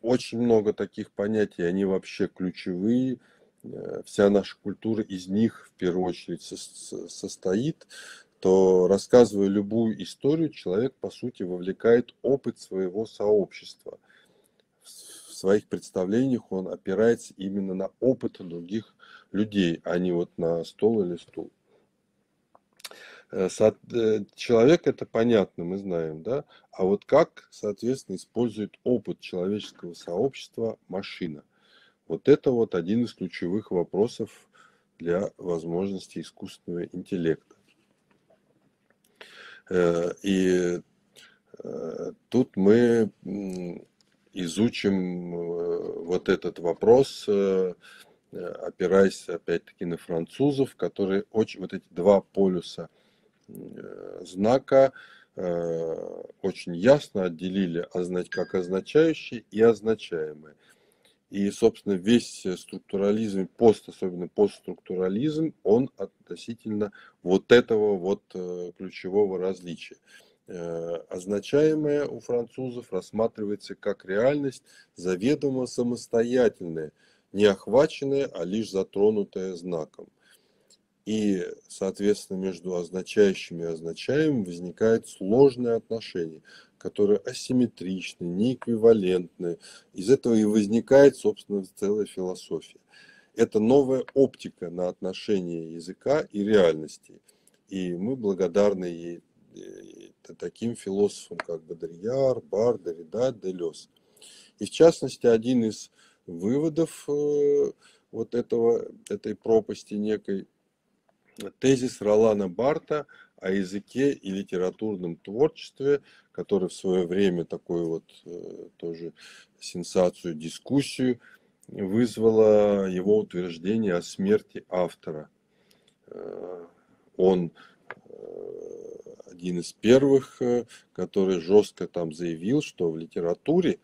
очень много таких понятий, они вообще ключевые, вся наша культура из них в первую очередь состоит, то, рассказывая любую историю, человек, по сути, вовлекает опыт своего сообщества. В своих представлениях он опирается именно на опыт других людей, а не вот на стол или стул. Человек, это понятно, мы знаем, да? А вот как, соответственно, использует опыт человеческого сообщества машина? Вот это вот один из ключевых вопросов для возможностей искусственного интеллекта. И тут мы изучим вот этот вопрос, опираясь опять-таки на французов, которые очень, вот эти два полюса знака очень ясно отделили как означающие и означаемые. И, собственно, весь структурализм, пост, особенно постструктурализм, он относительно вот этого вот ключевого различия. Означаемое у французов рассматривается как реальность, заведомо самостоятельная, не охваченная, а лишь затронутая знаком. И, соответственно, между означающим и означаемым возникает сложное отношение, которые асимметричны, неэквивалентны. Из этого и возникает, собственно, целая философия. Это новая оптика на отношение языка и реальности. И мы благодарны ей, таким философам, как Бодрияр, Барт, Derрида, Делёз. И, в частности, один из выводов вот этого, этой пропасти некой, тезис Ролана Барта о языке и литературном творчестве, который в свое время такую вот тоже сенсацию, дискуссию вызвало его утверждение о смерти автора. Он один из первых, который жестко там заявил, что в литературе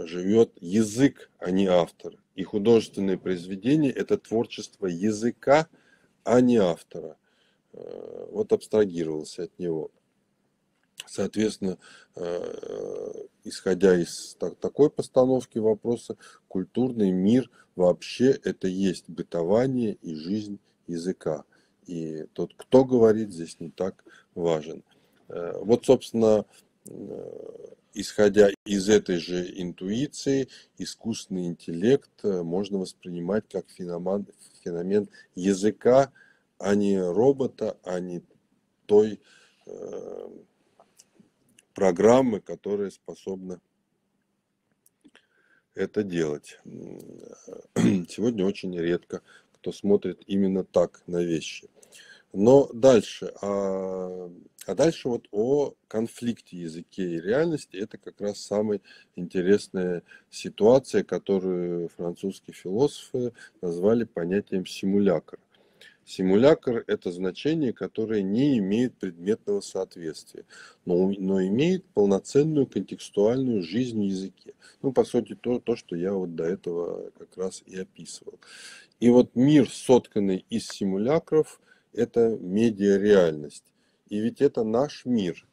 живет язык, а не автор. И художественные произведения – это творчество языка, а не автора. Вот абстрагировался от него. Соответственно, исходя из такой постановки вопроса, культурный мир вообще это есть бытование и жизнь языка. И тот, кто говорит, здесь не так важен. Вот, собственно, исходя из этой же интуиции, искусственный интеллект можно воспринимать как феномен, феномен языка, а не робота, а не той э, программы, которая способна это делать. Сегодня очень редко кто смотрит именно так на вещи. Но дальше, а, а дальше вот о конфликте языке и реальности, это как раз самая интересная ситуация, которую французские философы назвали понятием симулякр. Симулякр – это значение, которое не имеет предметного соответствия, но, но имеет полноценную контекстуальную жизнь в языке. Ну, по сути, то, то, что я вот до этого как раз и описывал. И вот мир, сотканный из симулякров, это медиареальность. И ведь это наш мир.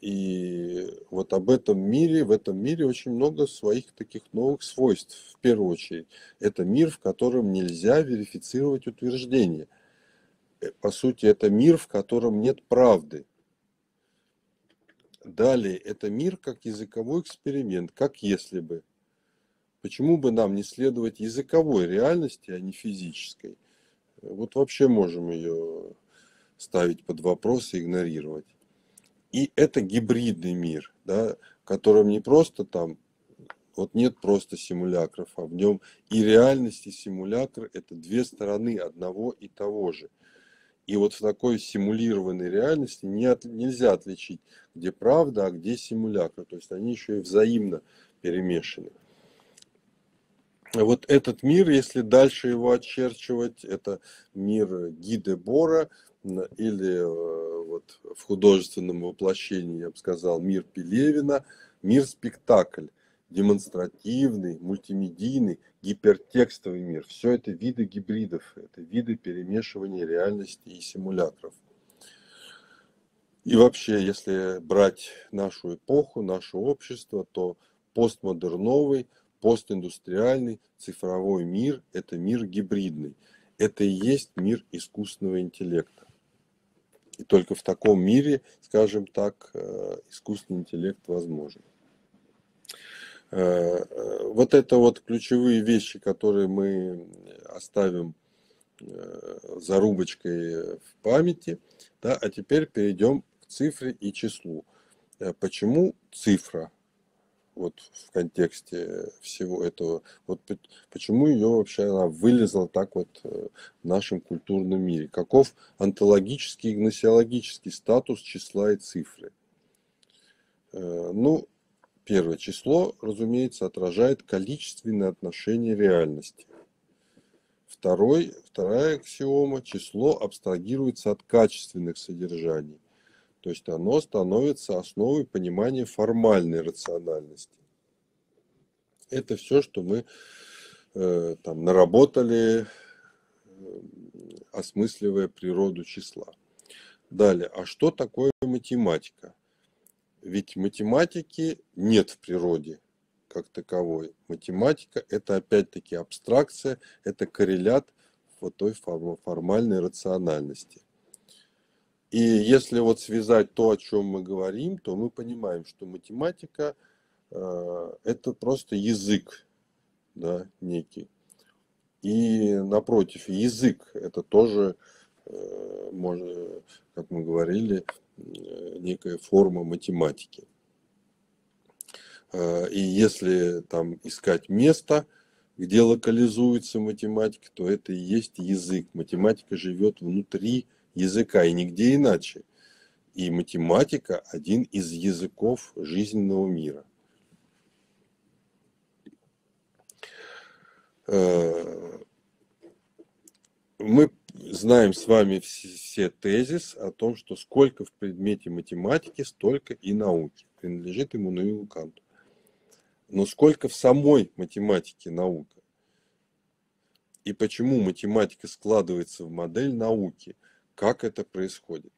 И вот об этом мире, в этом мире очень много своих таких новых свойств. В первую очередь, это мир, в котором нельзя верифицировать утверждения. По сути, это мир, в котором нет правды. Далее, это мир как языковой эксперимент, как если бы. Почему бы нам не следовать языковой реальности, а не физической? Вот вообще можем ее ставить под вопрос и игнорировать. И это гибридный мир, да, в котором не просто там, вот нет просто симулякров, а в нем и реальность, и симулякр – это две стороны одного и того же. И вот в такой симулированной реальности не от, нельзя отличить, где правда, а где симулякр. То есть они еще и взаимно перемешаны. Вот этот мир, если дальше его очерчивать, это мир Ги де Бора, или вот в художественном воплощении, я бы сказал, мир Пелевина, мир-спектакль, демонстративный, мультимедийный, гипертекстовый мир. Все это виды гибридов, это виды перемешивания реальности и симулякров. И вообще, если брать нашу эпоху, наше общество, то постмодерновый, постиндустриальный цифровой мир – это мир гибридный. Это и есть мир искусственного интеллекта. И только в таком мире, скажем так, искусственный интеллект возможен. Вот это вот ключевые вещи, которые мы оставим зарубочкой в памяти. Да? А теперь перейдем к цифре и числу. Почему цифра? Вот в контексте всего этого, вот почему ее вообще она вылезла так вот в нашем культурном мире? Каков онтологический и гносеологический статус числа и цифры? Ну, Первое число, разумеется, отражает количественное отношение реальности. Второй, вторая аксиома, число абстрагируется от качественных содержаний. То есть оно становится основой понимания формальной рациональности. Это все, что мы э, там, наработали, э, осмысливая природу числа. Далее, а что такое математика? Ведь математики нет в природе как таковой. Математика – это опять-таки абстракция, это коррелят вот той формальной рациональности. И если вот связать то, о чем мы говорим, то мы понимаем, что математика э, – это просто язык, да, некий. И напротив, язык – это тоже, э, можно, как мы говорили, некая форма математики. И если там искать место, где локализуется математика, то это и есть язык. Математика живет внутри языка и нигде иначе. И математика – один из языков жизненного мира. Мы знаем с вами все тезис о том, что сколько в предмете математики, столько и науки. Принадлежит Иммануилу Канту. Но сколько в самой математике наука? И почему математика складывается в модель науки? Как это происходит?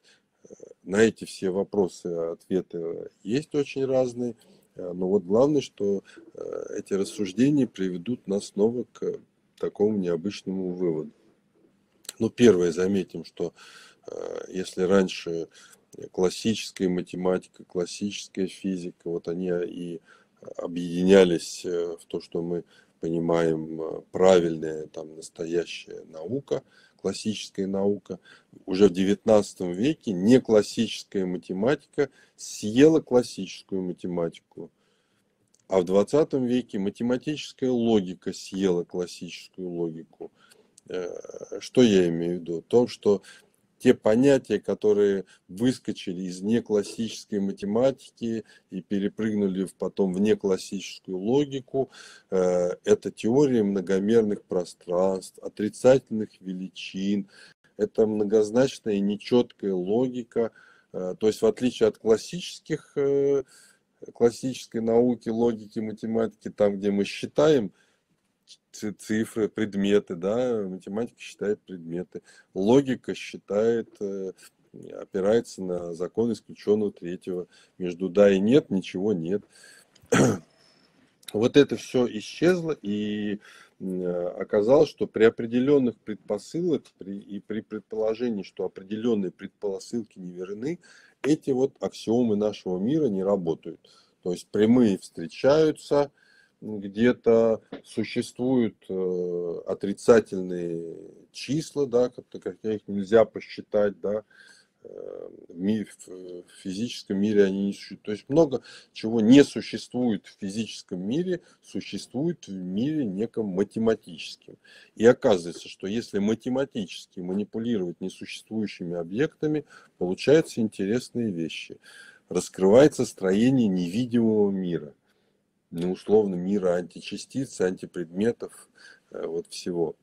На эти все вопросы ответы есть очень разные. Но вот главное, что эти рассуждения приведут нас снова к такому необычному выводу. Ну, первое, заметим, что э, если раньше классическая математика, классическая физика, вот они и объединялись в то, что мы понимаем правильная, там, настоящая наука, классическая наука, уже в девятнадцатом веке не классическая математика съела классическую математику, а в двадцатом веке математическая логика съела классическую логику. Что я имею в виду? То, что те понятия, которые выскочили из неклассической математики и перепрыгнули потом в неклассическую логику, это теория многомерных пространств, отрицательных величин, это многозначная и нечеткая логика. То есть в отличие от классических, классической науки, логики, математики, там, где мы считаем цифры, предметы, да, математика считает предметы, логика считает, опирается на закон исключенного третьего, между да и нет, ничего нет. Вот это все исчезло, и оказалось, что при определенных предпосылках при, и при предположении, что определенные предпосылки не верны, эти вот аксиомы нашего мира не работают. То есть прямые встречаются, где-то существуют э, отрицательные числа, да, каких нельзя посчитать, да, э, в физическом мире они не существуют. То есть много чего не существует в физическом мире, существует в мире неком математическом. И оказывается, что если математически манипулировать несуществующими объектами, получаются интересные вещи. Раскрывается строение невидимого мира. Ну, условно, мира античастиц, антипредметов, вот всего.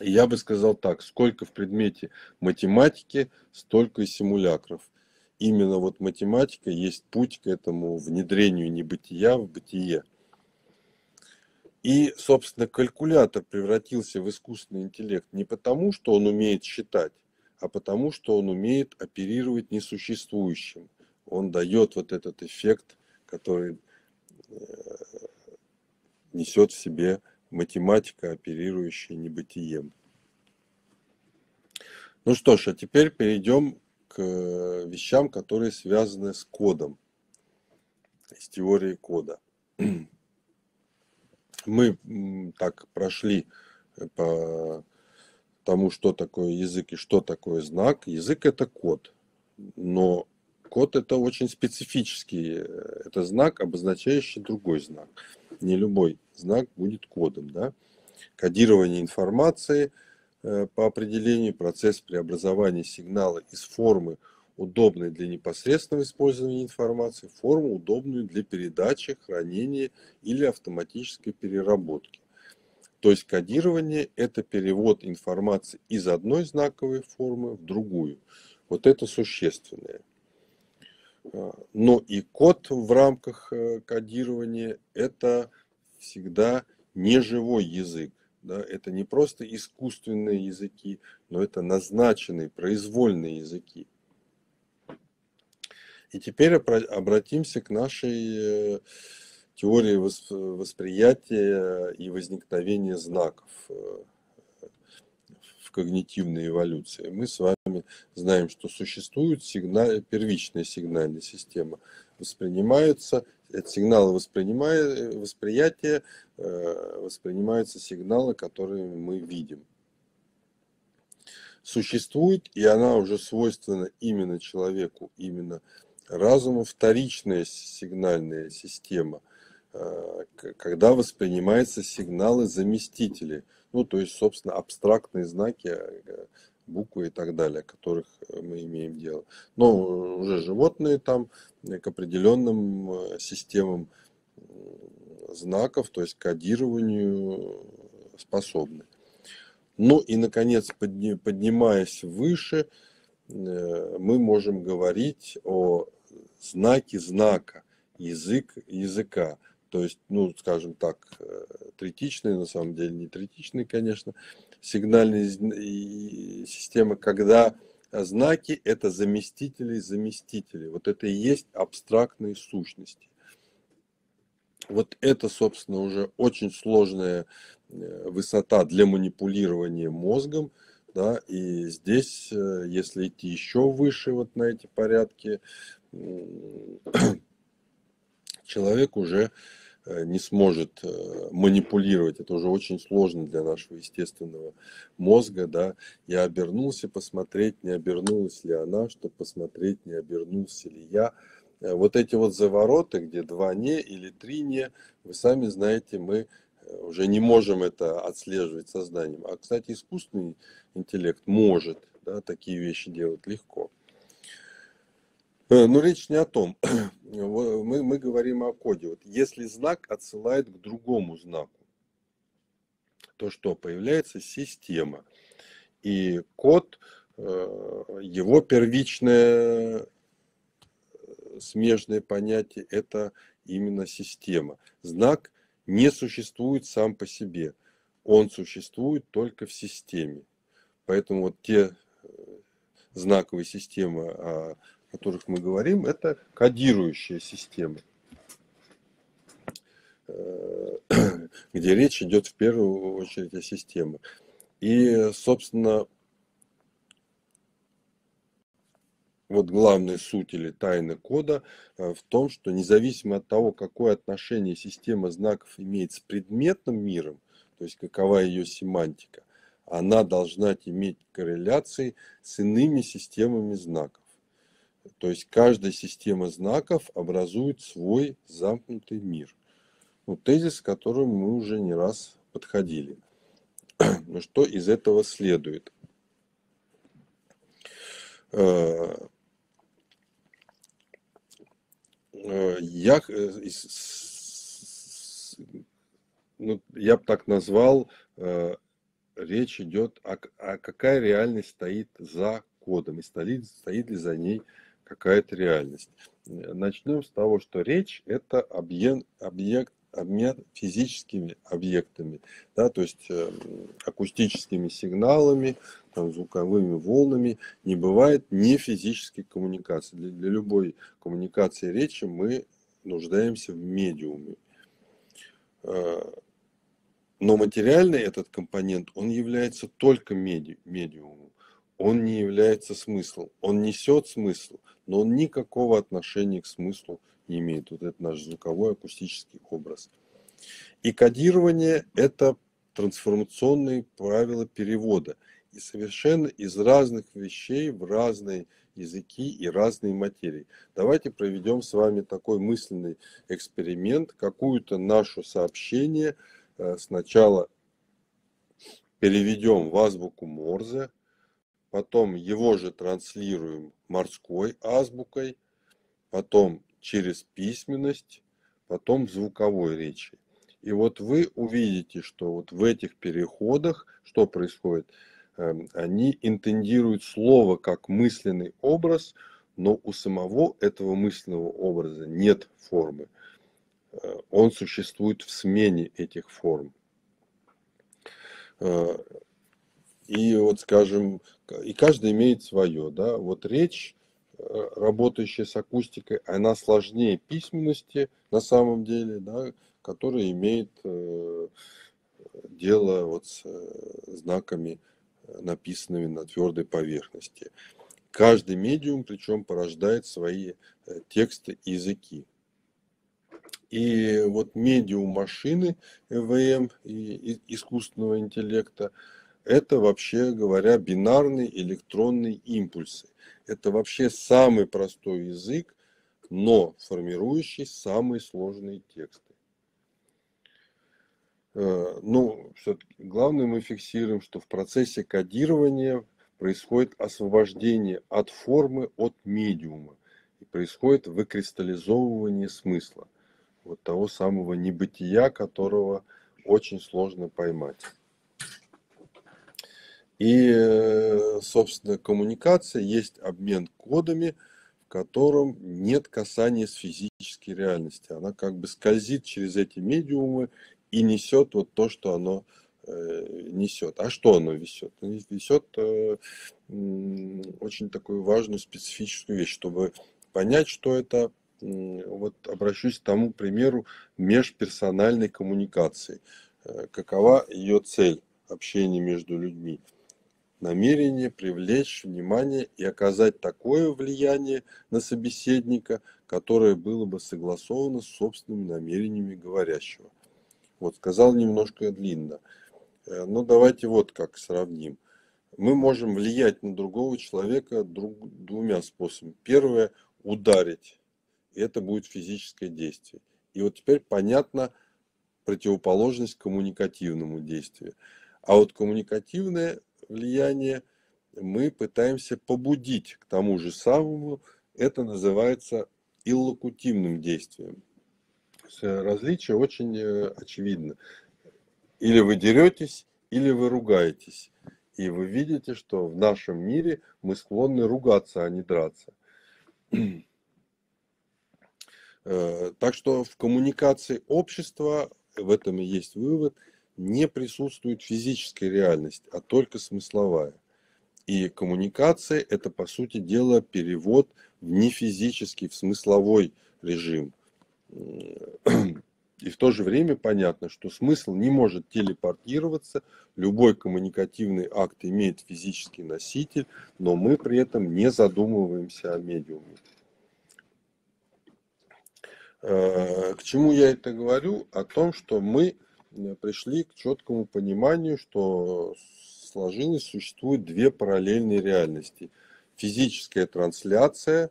И я бы сказал так, сколько в предмете математики, столько и симулякров. Именно вот математика есть путь к этому внедрению небытия в бытие. И, собственно, калькулятор превратился в искусственный интеллект не потому, что он умеет считать, а потому, что он умеет оперировать несуществующим. Он дает вот этот эффект, который несет в себе математика, оперирующая небытием. Ну что ж, а теперь перейдем к вещам, которые связаны с кодом, с теорией кода. Мы так прошли по тому, что такое язык и что такое знак. Язык – это код, но код – это очень специфический, это знак, обозначающий другой знак. Не любой знак будет кодом. Да? Кодирование информации по определению, процесс преобразования сигнала из формы удобной для непосредственного использования информации, форму, удобную для передачи, хранения или автоматической переработки. То есть кодирование – это перевод информации из одной знаковой формы в другую. Вот это существенное. Но и код в рамках кодирования – это всегда неживой язык. Да? Это не просто искусственные языки, но это назначенные, произвольные языки. И теперь обратимся к нашей теории восприятия и возникновения знаков в когнитивной эволюции. Мы с вами знаем, что существует сигнал, первичная сигнальная система. Воспринимаются сигналы восприятия, воспринимаются сигналы, которые мы видим. Существует, и она уже свойственна именно человеку, именно разуму, вторичная сигнальная система, когда воспринимаются сигналы-заместители, ну, то есть, собственно, абстрактные знаки, буквы и так далее, о которых мы имеем дело. Но уже животные там к определенным системам знаков, то есть кодированию способны. Ну и, наконец, поднимаясь выше, мы можем говорить о знаке знака, язык языка. То есть, ну, скажем так, третичные, на самом деле не третичные, конечно, сигнальные системы, когда знаки – это заместители заместителей. Вот это и есть абстрактные сущности. Вот это, собственно, уже очень сложная высота для манипулирования мозгом. Да, и здесь, если идти еще выше вот на эти порядки, человек уже не сможет манипулировать. Это уже очень сложно для нашего естественного мозга. Да. Я обернулся посмотреть, не обернулась ли она, чтобы посмотреть, не обернулся ли я. Вот эти вот завороты, где два «не» или три «не», вы сами знаете, мы уже не можем это отслеживать сознанием. А, кстати, искусственный интеллект может, да, такие вещи делать легко. Но речь не о том. Мы, мы говорим о коде. Вот если знак отсылает к другому знаку, то что? Появляется система. И код, его первичное смежное понятие – это именно система. Знак не существует сам по себе. Он существует только в системе. Поэтому вот те знаковые системы, о которых мы говорим, это кодирующая система, где речь идет в первую очередь о системе. И, собственно, вот главная суть или тайна кода в том, что независимо от того, какое отношение система знаков имеет с предметным миром, то есть какова ее семантика, она должна иметь корреляции с иными системами знаков. То есть каждая система знаков образует свой замкнутый мир. Ну, тезис, к которому мы уже не раз подходили. Но что из этого следует? Я, ну, я бы так назвал, э, речь идет о, о какая реальность стоит за кодом и стоит, стоит ли за ней какая-то реальность. Начнем с того, что речь – это объем, объект, обмен физическими объектами, да, то есть э, акустическими сигналами, там, звуковыми волнами. Не бывает не физической коммуникации. Для, для любой коммуникации речи мы нуждаемся в медиуме. Э, но материальный этот компонент, он является только меди, медиумом. Он не является смыслом. Он несет смысл, но он никакого отношения к смыслу не имеет. Вот это наш звуковой акустический образ. И кодирование – это трансформационные правила перевода. И совершенно из разных вещей в разные языки и разные материи. Давайте проведем с вами такой мысленный эксперимент. Какую-то нашу сообщение сначала переведем в азбуку Морзе, потом его же транслируем морской азбукой, потом через письменность, потом звуковой речи. И вот вы увидите, что вот в этих переходах что происходит? Они интендируют слово как мысленный образ, но у самого этого мысленного образа нет формы. Он существует в смене этих форм. И вот, скажем, и каждый имеет свое, да, вот речь, работающая с акустикой, она сложнее письменности на самом деле, да, которая имеет э, дело вот с э, знаками, написанными на твердой поверхности. Каждый медиум, причем, порождает свои э, тексты и языки. И вот медиум машины ЭВМ и, и искусственного интеллекта — это, вообще говоря, бинарные электронные импульсы. Это вообще самый простой язык, но формирующий самые сложные тексты. Ну, все-таки главное, мы фиксируем, что в процессе кодирования происходит освобождение от формы, от медиума. И происходит выкристаллизовывание смысла. Вот того самого небытия, которого очень сложно поймать. И, собственно, коммуникация есть обмен кодами, в котором нет касания с физической реальностью. Она как бы скользит через эти медиумы и несет вот то, что оно несет. А что оно несет? Оно несет очень такую важную специфическую вещь. Чтобы понять, что это, вот обращусь к тому примеру межперсональной коммуникации. Какова ее цель общения между людьми? Намерение привлечь внимание и оказать такое влияние на собеседника, которое было бы согласовано с собственными намерениями говорящего. Вот, сказал немножко длинно, но давайте вот как сравним. Мы можем влиять на другого человека друг, двумя способами. Первое – ударить, и это будет физическое действие. И вот теперь понятна противоположность коммуникативному действию. А вот коммуникативное влияние мы пытаемся побудить к тому же самому. Это называется иллокутивным действием. Различие очень очевидно. Или вы деретесь, или вы ругаетесь. И вы видите, что в нашем мире мы склонны ругаться, а не драться. Так что в коммуникации общества, в этом и есть вывод, не присутствует физическая реальность, а только смысловая. И коммуникация – это, по сути дела, перевод в нефизический, в смысловой режим. И в то же время понятно, что смысл не может телепортироваться, любой коммуникативный акт имеет физический носитель, но мы при этом не задумываемся о медиуме. К чему я это говорю? О том, что мы пришли к четкому пониманию, что сложилось, существует две параллельные реальности. Физическая трансляция,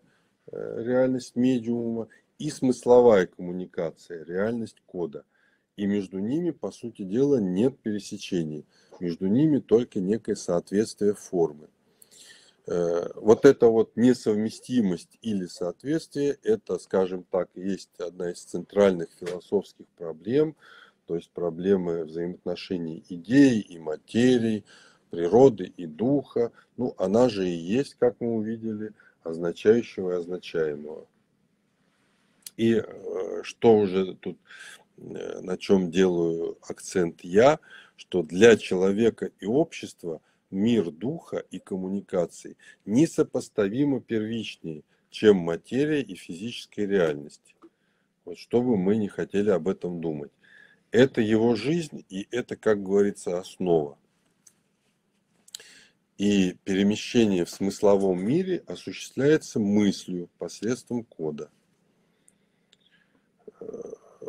реальность медиума, и смысловая коммуникация, реальность кода. И между ними, по сути дела, нет пересечений. Между ними только некое соответствие формы. Вот эта вот несовместимость или соответствие, это, скажем так, есть одна из центральных философских проблем, то есть проблемы взаимоотношений идей и материи, природы и духа. Ну, она же и есть, как мы увидели, означающего и означаемого. И что уже тут, на чем делаю акцент я, что для человека и общества мир духа и коммуникаций несопоставимо первичнее, чем материя и физическая реальность. Вот что бы мы ни хотели об этом думать. Это его жизнь, и это, как говорится, основа. И перемещение в смысловом мире осуществляется мыслью посредством кода.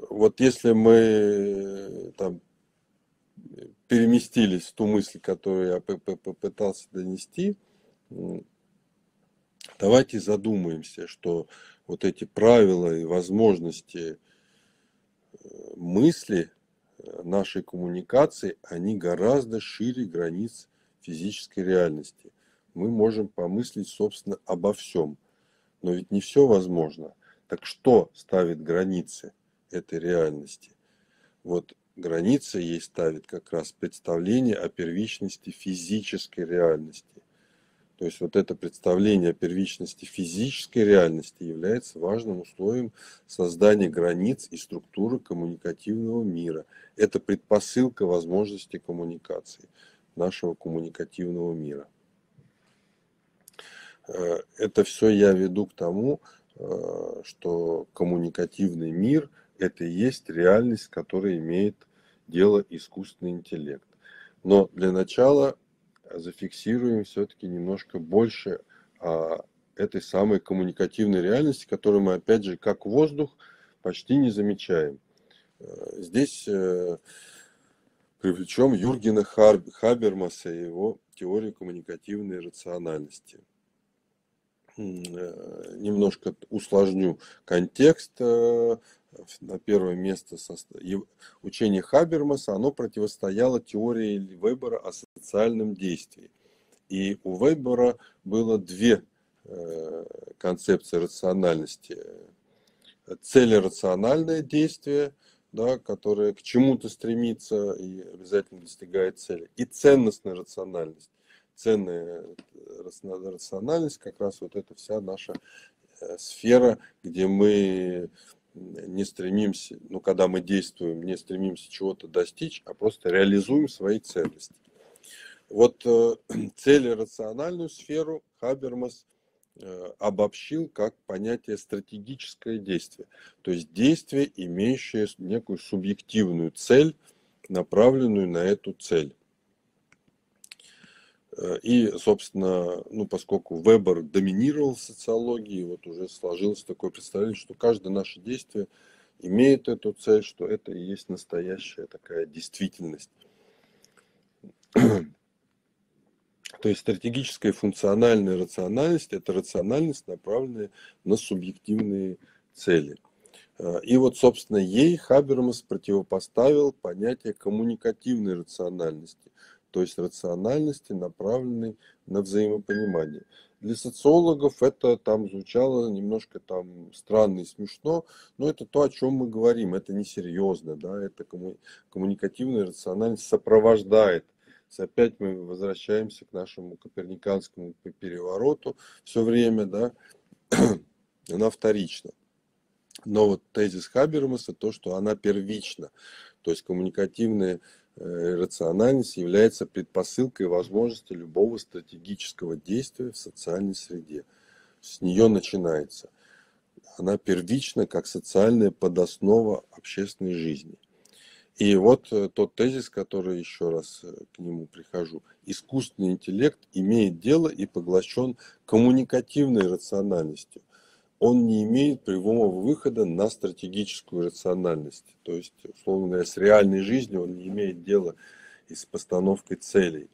Вот если мы там переместились в ту мысль, которую я попытался донести, давайте задумаемся, что вот эти правила и возможности мысли нашей коммуникации, они гораздо шире границ физической реальности. мы можем помыслить, собственно, обо всем. Но ведь не все возможно. Так что ставит границы этой реальности? Вот границы ей ставит как раз представление о первичности физической реальности. То есть вот это представление о первичности физической реальности является важным условием создания границ и структуры коммуникативного мира. Это предпосылка возможности коммуникации, нашего коммуникативного мира. Это все я веду к тому, что коммуникативный мир – это и есть реальность, с которой имеет дело искусственный интеллект. Но для начала зафиксируем все-таки немножко больше а, этой самой коммуникативной реальности, которую мы, опять же, как воздух, почти не замечаем. Здесь э, привлечем Юргена Хаб, Хабермаса и его теорию коммуникативной рациональности. Э, немножко усложню контекст. Э, на первое место со... учение Хабермаса, оно противостояло теории Вебера о социальном действии. И у Вебера было две э, концепции рациональности. Целерациональное действие, да, которое к чему-то стремится и обязательно достигает цели. И ценностная рациональность. Ценная рациональность, как раз вот эта вся наша э, сфера, где мы не стремимся, ну, когда мы действуем, не стремимся чего-то достичь, а просто реализуем свои ценности. Вот э, целерациональную сферу Хабермас э, обобщил как понятие стратегическое действие, то есть действие, имеющее некую субъективную цель, направленную на эту цель. И, собственно, ну, поскольку Вебер доминировал в социологии, вот уже сложилось такое представление, что каждое наше действие имеет эту цель, что это и есть настоящая такая действительность. То есть стратегическая функциональная рациональность – это рациональность, направленная на субъективные цели. И вот, собственно, ей Хабермас противопоставил понятие коммуникативной рациональности, то есть рациональности, направленной на взаимопонимание. Для социологов это там звучало немножко там странно и смешно, но это то, о чем мы говорим, это несерьезно, да, это комму... коммуникативная рациональность сопровождает. Опять мы возвращаемся к нашему коперниканскому перевороту все время, да, она вторична. Но вот тезис Хабермаса, то, что она первична, то есть коммуникативная рациональность является предпосылкой возможности любого стратегического действия в социальной среде. С нее начинается. Она первична, как социальная подоснова общественной жизни. И вот тот тезис, который, еще раз к нему прихожу, искусственный интеллект имеет дело и поглощен коммуникативной рациональностью. Он не имеет прямого выхода на стратегическую рациональность. То есть, условно говоря, с реальной жизнью он не имеет дела и с постановкой целей.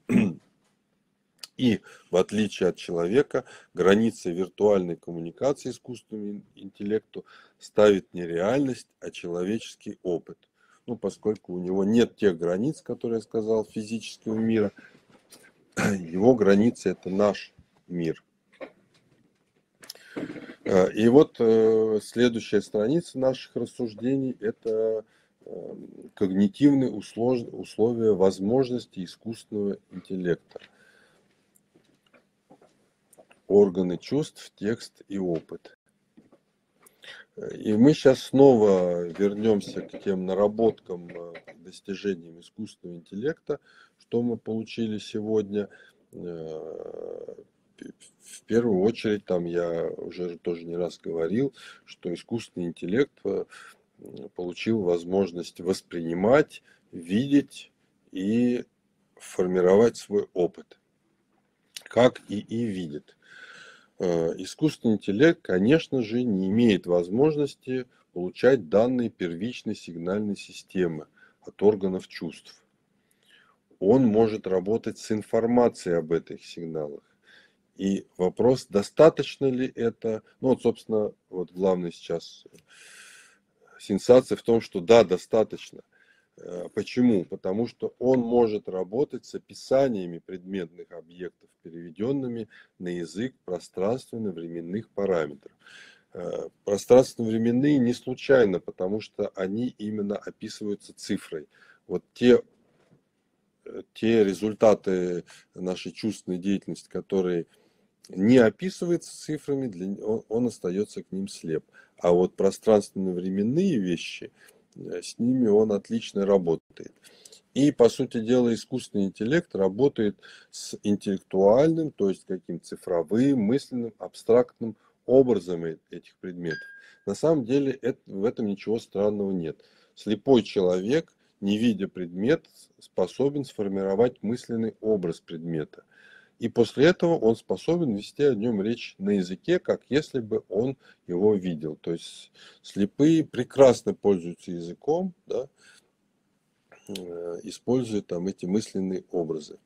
И, в отличие от человека, границы виртуальной коммуникации искусственному интеллекту ставит не реальность, а человеческий опыт. Ну, поскольку у него нет тех границ, которые я сказал, физического мира, его границы – это наш мир. И вот э, следующая страница наших рассуждений – это э, когнитивные услов... условия возможности искусственного интеллекта. Органы чувств, текст и опыт. И мы сейчас снова вернемся к тем наработкам, достижениям искусственного интеллекта, что мы получили сегодня. Э, В первую очередь, там я уже тоже не раз говорил, что искусственный интеллект получил возможность воспринимать, видеть и формировать свой опыт. Как ИИ видит. Искусственный интеллект, конечно же, не имеет возможности получать данные первичной сигнальной системы от органов чувств. Он может работать с информацией об этих сигналах. И вопрос, достаточно ли это, ну вот, собственно, вот главная сейчас сенсация в том, что да, достаточно. Почему? Потому что он может работать с описаниями предметных объектов, переведенными на язык пространственно-временных параметров. Пространственно-временные не случайно, потому что они именно описываются цифрой. Вот те, те результаты нашей чувственной деятельности, которые не описываются цифрами, для, он, он остается к ним слеп. А вот пространственно-временные вещи, с ними он отлично работает. И, по сути дела, искусственный интеллект работает с интеллектуальным, то есть каким цифровым, мысленным, абстрактным образом этих предметов. На самом деле это, в этом ничего странного нет. Слепой человек, не видя предмет, способен сформировать мысленный образ предмета. И после этого он способен вести о нем речь на языке, как если бы он его видел. То есть слепые прекрасно пользуются языком, да, используя там эти мысленные образы.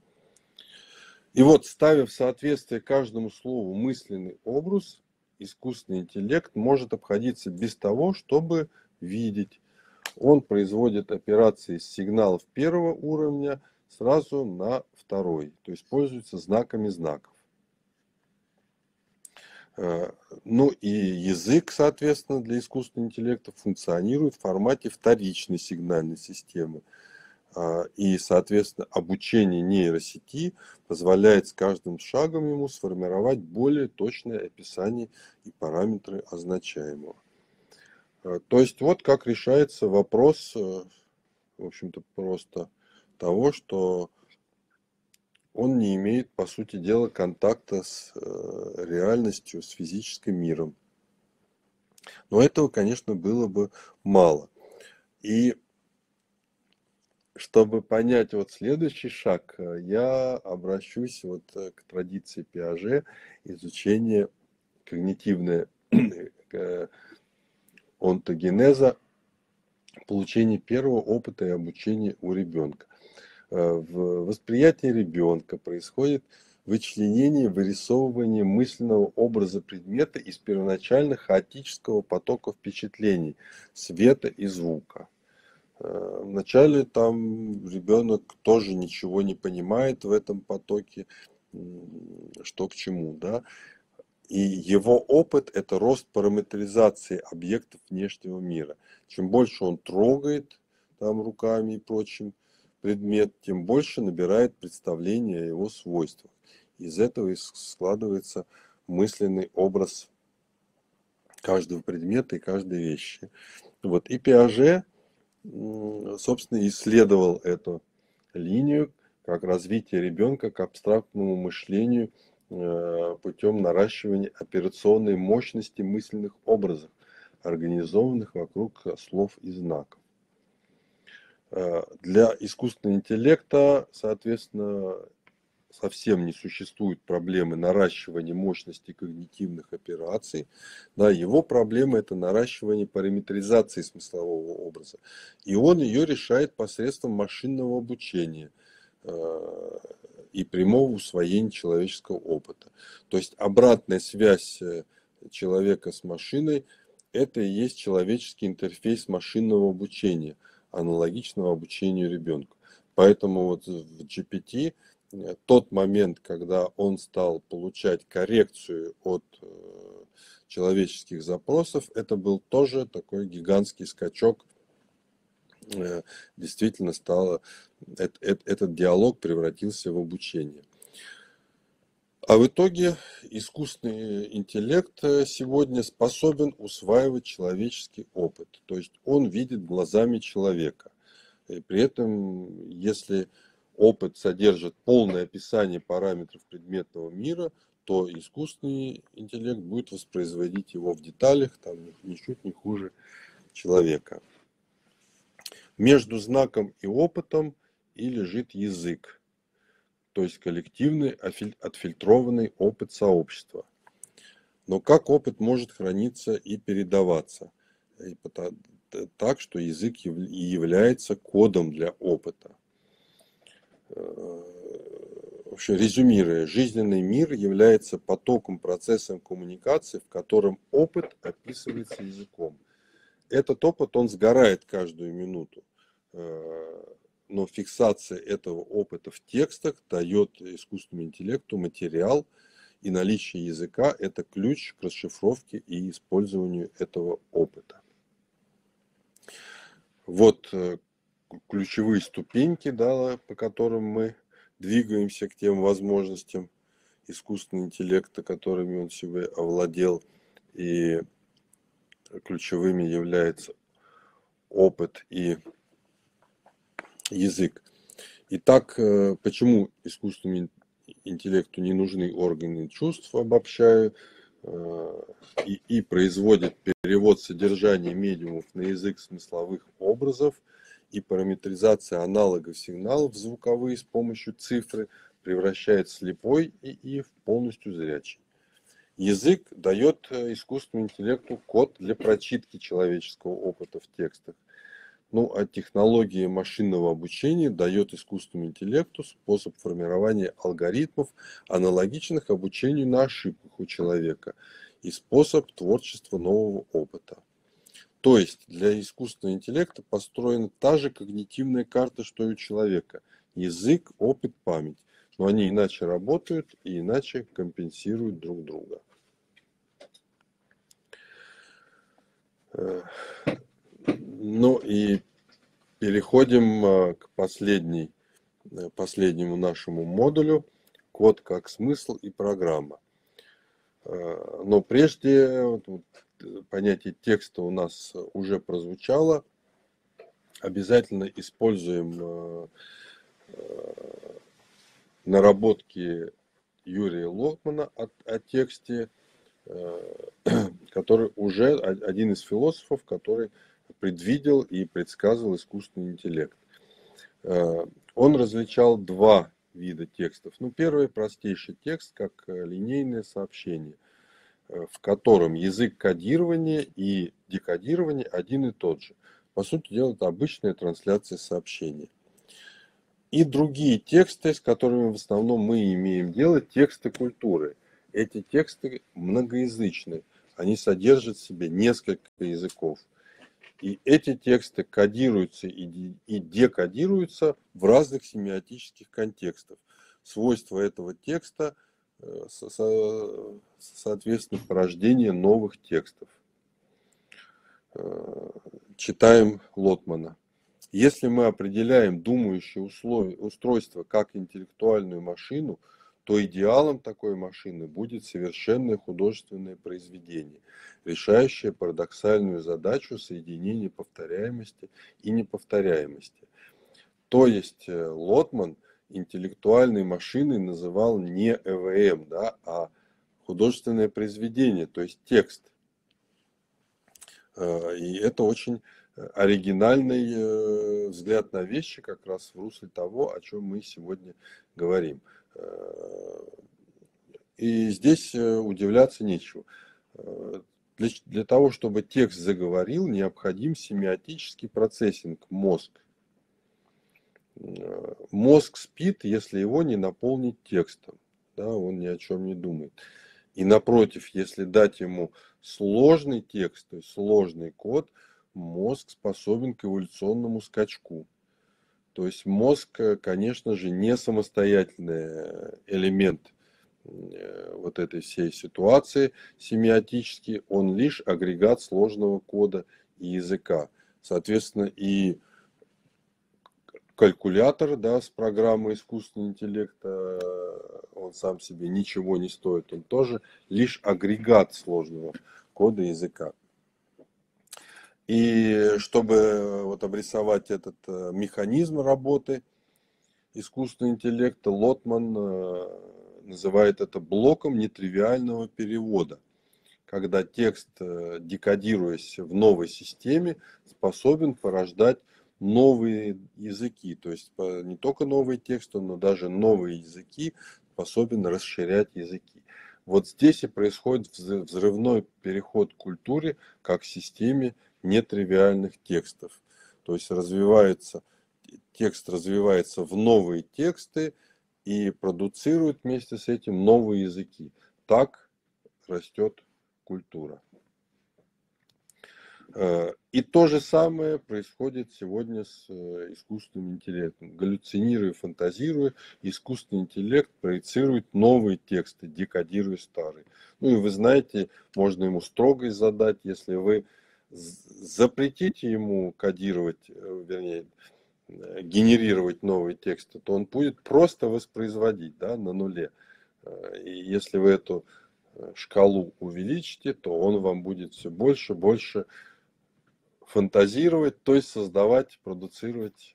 И вот, ставя в соответствие каждому слову мысленный образ, искусственный интеллект может обходиться без того, чтобы видеть. Он производит операции с сигналов первого уровня сразу на второй, то есть пользуется знаками знаков. Ну и язык, соответственно, для искусственного интеллекта функционирует в формате вторичной сигнальной системы. И, соответственно, обучение нейросети позволяет с каждым шагом ему сформировать более точное описание и параметры означаемого. То есть вот как решается вопрос, в общем-то, просто того, что он не имеет, по сути дела, контакта с реальностью, с физическим миром. Но этого, конечно, было бы мало. И чтобы понять вот следующий шаг, я обращусь вот к традиции Пиаже изучения когнитивного онтогенеза, получения первого опыта и обучения у ребенка. В восприятии ребенка происходит вычленение, вырисовывание мысленного образа предмета из первоначально хаотического потока впечатлений, света и звука. Вначале там ребенок тоже ничего не понимает в этом потоке, что к чему, да. И его опыт – это рост параметризации объектов внешнего мира. Чем больше он трогает там руками и прочим предмет, тем больше набирает представление о его свойствах. Из этого и складывается мысленный образ каждого предмета и каждой вещи. Вот. И Пиаже, собственно, исследовал эту линию как развитие ребенка к абстрактному мышлению путем наращивания операционной мощности мысленных образов, организованных вокруг слов и знаков. Для искусственного интеллекта, соответственно, совсем не существует проблемы наращивания мощности когнитивных операций. Да, его проблема – это наращивание параметризации смыслового образа. И он ее решает посредством машинного обучения и прямого усвоения человеческого опыта. То есть обратная связь человека с машиной – это и есть человеческий интерфейс машинного обучения, аналогичного обучению ребенка. Поэтому вот в джи пи ти тот момент, когда он стал получать коррекцию от человеческих запросов, это был тоже такой гигантский скачок. Действительно стало, этот диалог превратился в обучение. А в итоге искусственный интеллект сегодня способен усваивать человеческий опыт. То есть он видит глазами человека. И при этом, если опыт содержит полное описание параметров предметного мира, то искусственный интеллект будет воспроизводить его в деталях, там, ничуть не хуже человека. Между знаком и опытом и лежит язык, то есть коллективный отфильтрованный опыт сообщества. Но как опыт может храниться и передаваться? И так, что язык и является кодом для опыта. Вообще, резюмируя, жизненный мир является потоком, процессом коммуникации, в котором опыт описывается языком. Этот опыт, он сгорает каждую минуту. но фиксация этого опыта в текстах дает искусственному интеллекту материал, и наличие языка – это ключ к расшифровке и использованию этого опыта. Вот ключевые ступеньки, да, по которым мы двигаемся к тем возможностям искусственного интеллекта, которыми он себе овладел, и ключевыми являются опыт и язык. Итак, почему искусственному интеллекту не нужны органы чувств, обобщаю, и, и производит перевод содержания медиумов на язык смысловых образов и параметризация аналогов сигналов звуковые с помощью цифры, превращает слепой и в полностью зрячий. Язык дает искусственному интеллекту код для прочитки человеческого опыта в текстах. Ну, а технологии машинного обучения дает искусственному интеллекту способ формирования алгоритмов, аналогичных обучению на ошибках у человека, и способ творчества нового опыта. То есть для искусственного интеллекта построена та же когнитивная карта, что и у человека. Язык, опыт, память. Но они иначе работают и иначе компенсируют друг друга. Ну и переходим к последней, последнему нашему модулю «Код как смысл и программа». Но прежде понятие текста у нас уже прозвучало. Обязательно используем наработки Юрия Лотмана о, о тексте, который уже один из философов, который предвидел и предсказывал искусственный интеллект. Он различал два вида текстов. Ну, первый простейший текст, как линейное сообщение, в котором язык кодирования и декодирования один и тот же. По сути дела, это обычная трансляция сообщений. И другие тексты, с которыми в основном мы имеем дело, тексты культуры. Эти тексты многоязычны, они содержат в себе несколько языков. И эти тексты кодируются и декодируются в разных семиотических контекстах. Свойства этого текста, соответственно, порождение новых текстов. Читаем Лотмана. Если мы определяем думающее устройство как интеллектуальную машину, то идеалом такой машины будет совершенное художественное произведение, решающее парадоксальную задачу соединения повторяемости и неповторяемости. То есть Лотман интеллектуальной машиной называл не ЭВМ, да, а художественное произведение, то есть текст. И это очень оригинальный взгляд на вещи, как раз в русле того, о чем мы сегодня говорим. И здесь удивляться нечего. Для, для того, чтобы текст заговорил, необходим семиотический процессинг, мозг. Мозг спит, если его не наполнить текстом. Да, он ни о чем не думает. И напротив, если дать ему сложный текст, то есть сложный код, мозг способен к эволюционному скачку. То есть мозг, конечно же, не самостоятельный элемент вот этой всей ситуации семиотически, он лишь агрегат сложного кода и языка. Соответственно, и калькулятор, да, с программой искусственного интеллекта, он сам себе ничего не стоит, он тоже лишь агрегат сложного кода и языка. И чтобы вот обрисовать этот механизм работы искусственного интеллекта, Лотман называет это блоком нетривиального перевода, когда текст, декодируясь в новой системе, способен порождать новые языки. То есть не только новые тексты, но даже новые языки, способен расширять языки. Вот здесь и происходит взрывной переход к культуре как системе нетривиальных текстов. То есть развивается, текст развивается в новые тексты и продуцирует вместе с этим новые языки. Так растет культура. И то же самое происходит сегодня с искусственным интеллектом. Галлюцинируя, фантазируя, искусственный интеллект проецирует новые тексты, декодируя старые. Ну и вы знаете, можно ему строгость задать, если вы запретите ему кодировать, вернее, генерировать новые тексты, то он будет просто воспроизводить, да, на нуле. И если вы эту шкалу увеличите, то он вам будет все больше и больше фантазировать, то есть создавать, продуцировать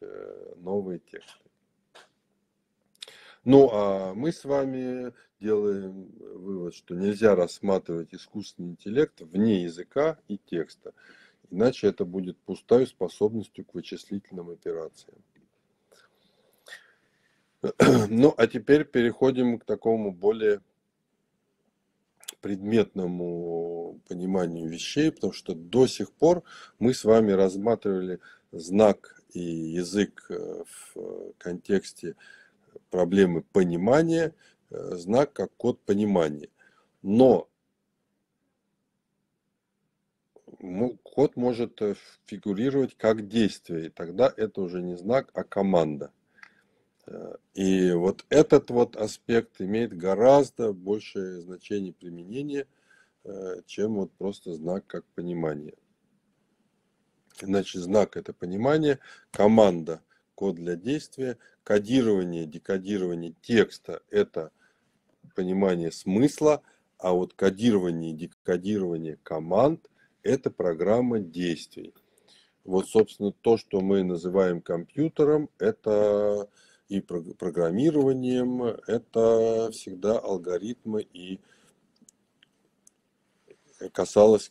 новые тексты. Ну, а мы с вами делаем вывод, что нельзя рассматривать искусственный интеллект вне языка и текста, иначе это будет пустой способностью к вычислительным операциям. Ну, а теперь переходим к такому более предметному пониманию вещей, потому что до сих пор мы с вами рассматривали знак и язык в контексте проблемы понимания, знак как код понимания. Но код может фигурировать как действие, и тогда это уже не знак, а команда. И вот этот вот аспект имеет гораздо большее значение применения, чем вот просто знак как понимание. Иначе знак — это понимание, команда — код для действия, кодирование, декодирование текста — это понимание смысла, а вот кодирование и декодирование команд — это программа действий. Вот, собственно, то, что мы называем компьютером, это... и программированием, это всегда алгоритмы, и касалось,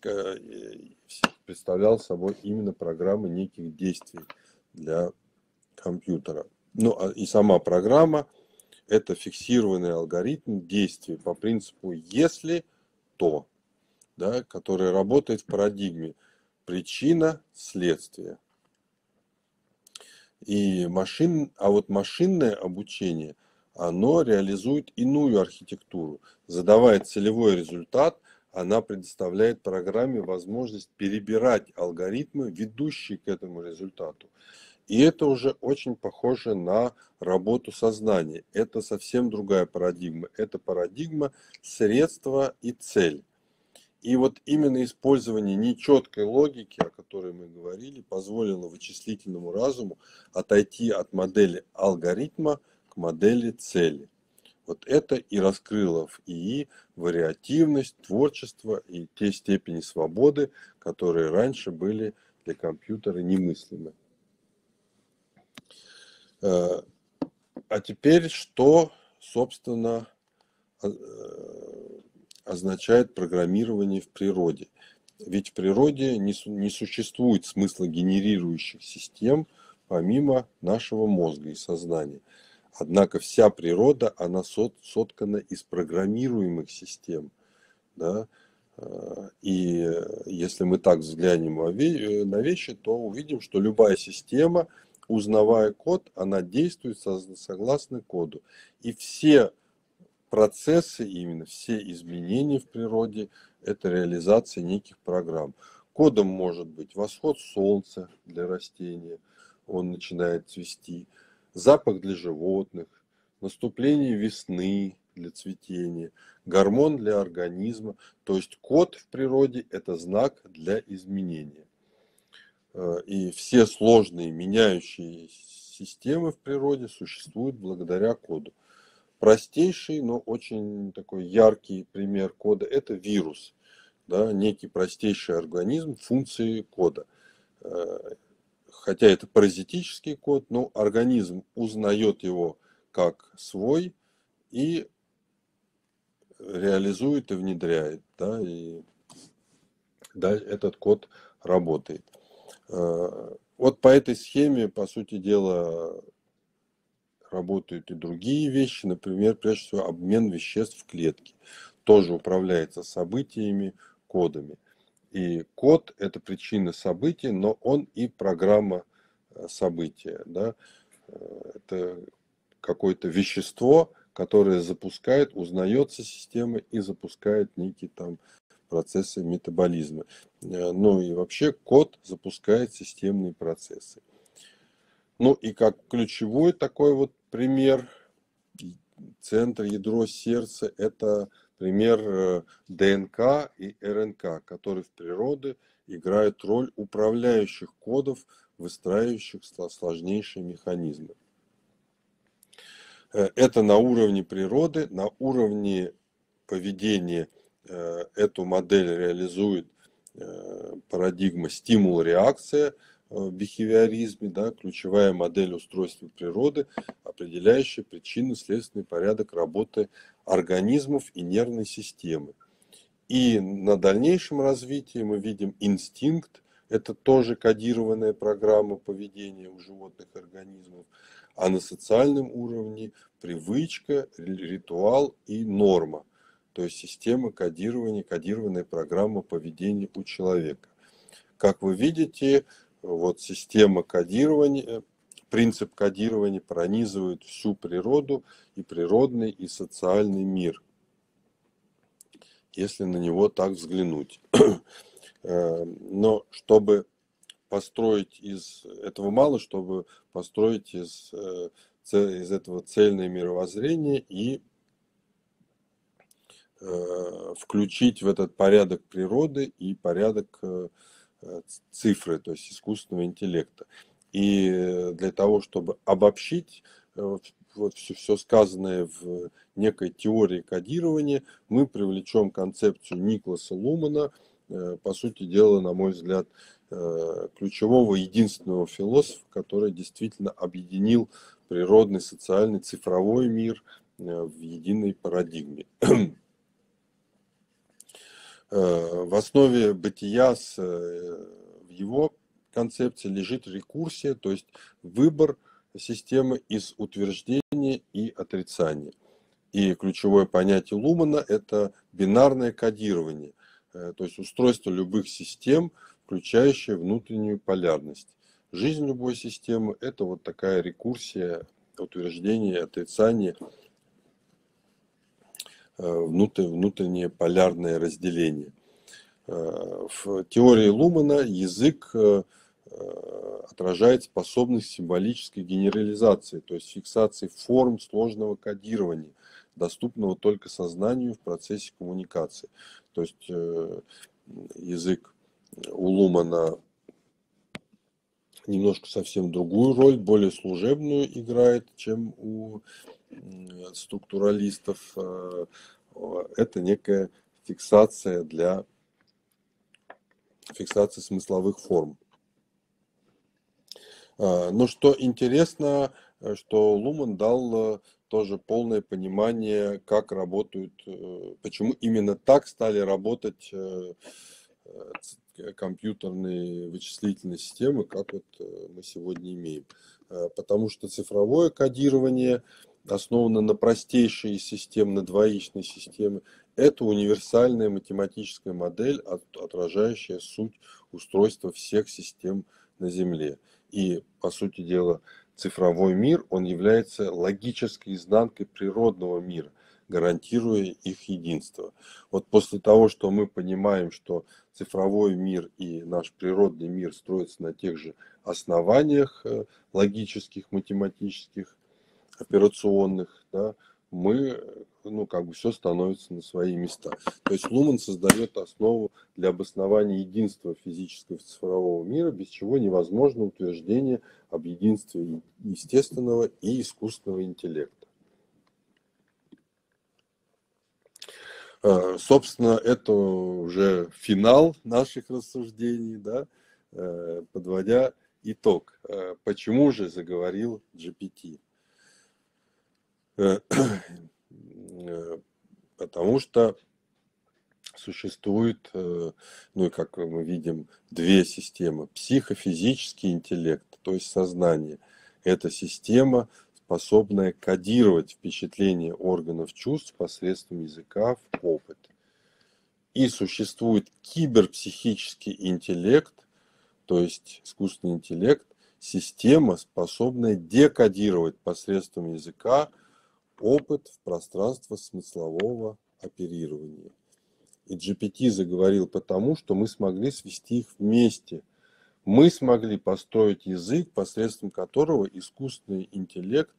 представлял собой именно программы неких действий для компьютера. Ну и сама программа — это фиксированный алгоритм действий по принципу «если, то», да, который работает в парадигме причина-следствие. И машин, а вот машинное обучение, оно реализует иную архитектуру. Задавая целевой результат, она предоставляет программе возможность перебирать алгоритмы, ведущие к этому результату. И это уже очень похоже на работу сознания. Это совсем другая парадигма. Это парадигма средства и цель. И вот именно использование нечеткой логики, о которой мы говорили, позволило вычислительному разуму отойти от модели алгоритма к модели цели. Вот это и раскрыло в ИИ вариативность, творчество и те степени свободы, которые раньше были для компьютера немыслимы. А теперь что, собственно, означает программирование в природе? Ведь в природе не, не существует смысла генерирующих систем помимо нашего мозга и сознания. Однако вся природа, она сот, соткана из программируемых систем. Да? И если мы так взглянем на вещи, то увидим, что любая система, узнавая код, она действует согласно коду. И все процессы, именно все изменения в природе, это реализация неких программ. Кодом может быть восход солнца для растения, он начинает цвести, запах для животных, наступление весны для цветения, гормон для организма. То есть код в природе – это знак для изменения. И все сложные меняющие системы в природе существуют благодаря коду. Простейший, но очень такой яркий пример кода – это вирус. Да, некий простейший организм функции кода. Хотя это паразитический код, но организм узнает его как свой и реализует и внедряет. Да, и да, этот код работает. Вот по этой схеме, по сути дела, работают и другие вещи, например, прежде всего, обмен веществ в клетке. Тоже управляется событиями, кодами. И код – это причина событий, но он и программа события. Да? Это какое-то вещество, которое запускает, узнается система и запускает некий там процессы метаболизма. Ну и вообще код запускает системные процессы. Ну и как ключевой такой вот пример, центр, ядро, сердце, это пример ДНК и РНК, которые в природе играют роль управляющих кодов, выстраивающих сложнейшие механизмы. Это на уровне природы, на уровне поведения эту модель реализует парадигма стимул-реакция в бихевиоризме, да, ключевая модель устройства природы, определяющая причинно-следственный порядок работы организмов и нервной системы. И на дальнейшем развитии мы видим инстинкт, это тоже кодированная программа поведения у животных организмов, а на социальном уровне привычка, ритуал и норма, то есть система кодирования, кодированная программа поведения у человека. Как вы видите, вот система кодирования, принцип кодирования пронизывает всю природу, и природный, и социальный мир, если на него так взглянуть. Но чтобы построить из этого мало, чтобы построить из, из этого цельное мировоззрение и включить в этот порядок природы и порядок цифры, то есть искусственного интеллекта. И для того, чтобы обобщить вот все, все сказанное в некой теории кодирования, мы привлечем концепцию Никласа Лумана, по сути дела, на мой взгляд, ключевого, единственного философа, который действительно объединил природный, социальный, цифровой мир в единой парадигме. В основе бытия с его концепции лежит рекурсия, то есть выбор системы из утверждения и отрицания. И ключевое понятие Лумана – это бинарное кодирование, то есть устройство любых систем, включающее внутреннюю полярность. Жизнь любой системы – это вот такая рекурсия, утверждение, отрицание, внутреннее полярное разделение. В теории Лумана язык отражает способность символической генерализации, то есть фиксации форм сложного кодирования, доступного только сознанию в процессе коммуникации. То есть язык у Лумана немножко совсем другую роль, более служебную играет, чем у структуралистов. Это некая фиксация для фиксации смысловых форм. Но что интересно, что Луман дал тоже полное понимание, как работают, почему именно так стали работать компьютерные вычислительные системы, как вот мы сегодня имеем. Потому что цифровое кодирование основано на простейшей системе, на двоичной системе. Это универсальная математическая модель, отражающая суть устройства всех систем на Земле. И, по сути дела, цифровой мир, он является логической изнанкой природного мира, гарантируя их единство. Вот после того, что мы понимаем, что цифровой мир и наш природный мир строятся на тех же основаниях логических, математических, операционных, да, мы, ну, как бы все становится на свои места. То есть Луман создает основу для обоснования единства физического и цифрового мира, без чего невозможно утверждение об единстве естественного и искусственного интеллекта. Собственно, это уже финал наших рассуждений, да, подводя итог. Почему же заговорил джи пи ти? Потому что существует, ну и как мы видим, две системы. Психофизический интеллект, то есть сознание. Это система, способная кодировать впечатления органов чувств посредством языка в опыт. И существует киберпсихический интеллект, то есть искусственный интеллект, система, способная декодировать посредством языка опыт в пространство смыслового оперирования. и джи пи ти заговорил потому, что мы смогли свести их вместе. Мы смогли построить язык, посредством которого искусственный интеллект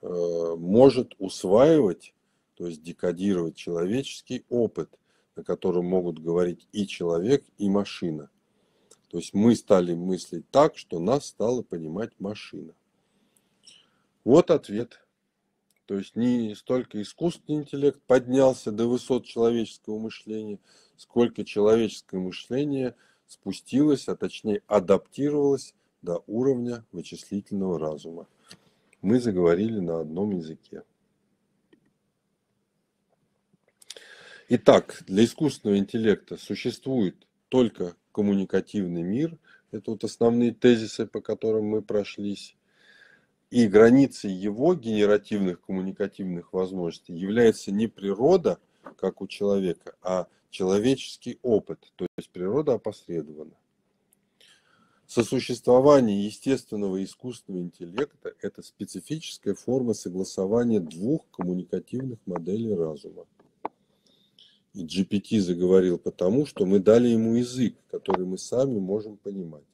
э, может усваивать, то есть декодировать человеческий опыт, на котором могут говорить и человек, и машина. То есть мы стали мыслить так, что нас стала понимать машина. Вот ответ. То есть не столько искусственный интеллект поднялся до высот человеческого мышления, сколько человеческое мышление спустилось, а точнее адаптировалось до уровня вычислительного разума. Мы заговорили на одном языке. Итак, для искусственного интеллекта существует только коммуникативный мир. Это вот основные тезисы, по которым мы прошлись. И границей его генеративных коммуникативных возможностей является не природа, как у человека, а человеческий опыт, то есть природа опосредована. Сосуществование естественного и искусственного интеллекта – это специфическая форма согласования двух коммуникативных моделей разума. И джи пи ти заговорил потому, что мы дали ему язык, который мы сами можем понимать.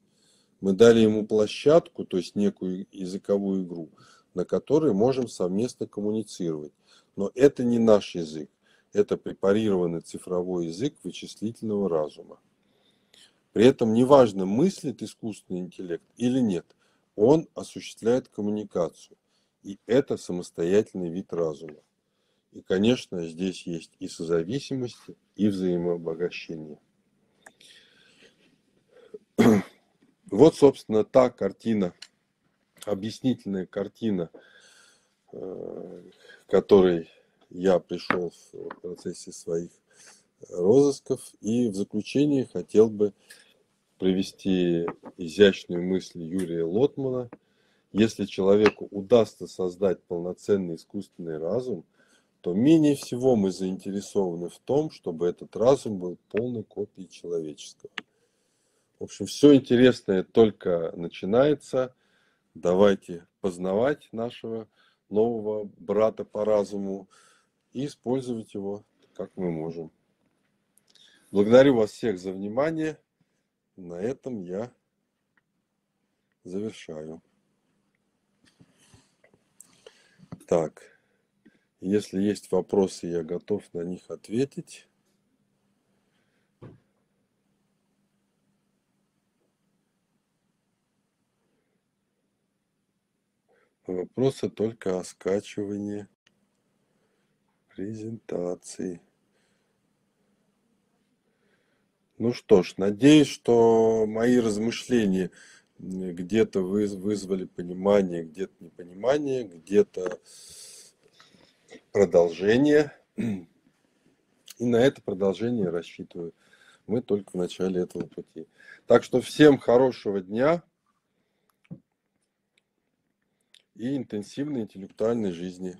Мы дали ему площадку, то есть некую языковую игру, на которой можем совместно коммуницировать. Но это не наш язык, это препарированный цифровой язык вычислительного разума. При этом неважно, мыслит искусственный интеллект или нет, он осуществляет коммуникацию. И это самостоятельный вид разума. И, конечно, здесь есть и созависимость, и взаимообогащение. Вот, собственно, та картина, объяснительная картина, к которой я пришел в процессе своих розысков. И в заключение хотел бы привести изящную мысль Юрия Лотмана. Если человеку удастся создать полноценный искусственный разум, то менее всего мы заинтересованы в том, чтобы этот разум был полной копией человеческого. В общем, все интересное только начинается. Давайте познавать нашего нового брата по разуму и использовать его, как мы можем. Благодарю вас всех за внимание. На этом я завершаю. Так, если есть вопросы, я готов на них ответить. Вопросы только о скачивании презентации. Ну что ж, надеюсь, что мои размышления где-то вызвали понимание, где-то непонимание, где-то продолжение. И на это продолжение рассчитываю. Мы только в начале этого пути. Так что всем хорошего дня и интенсивной интеллектуальной жизни.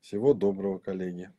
Всего доброго, коллеги.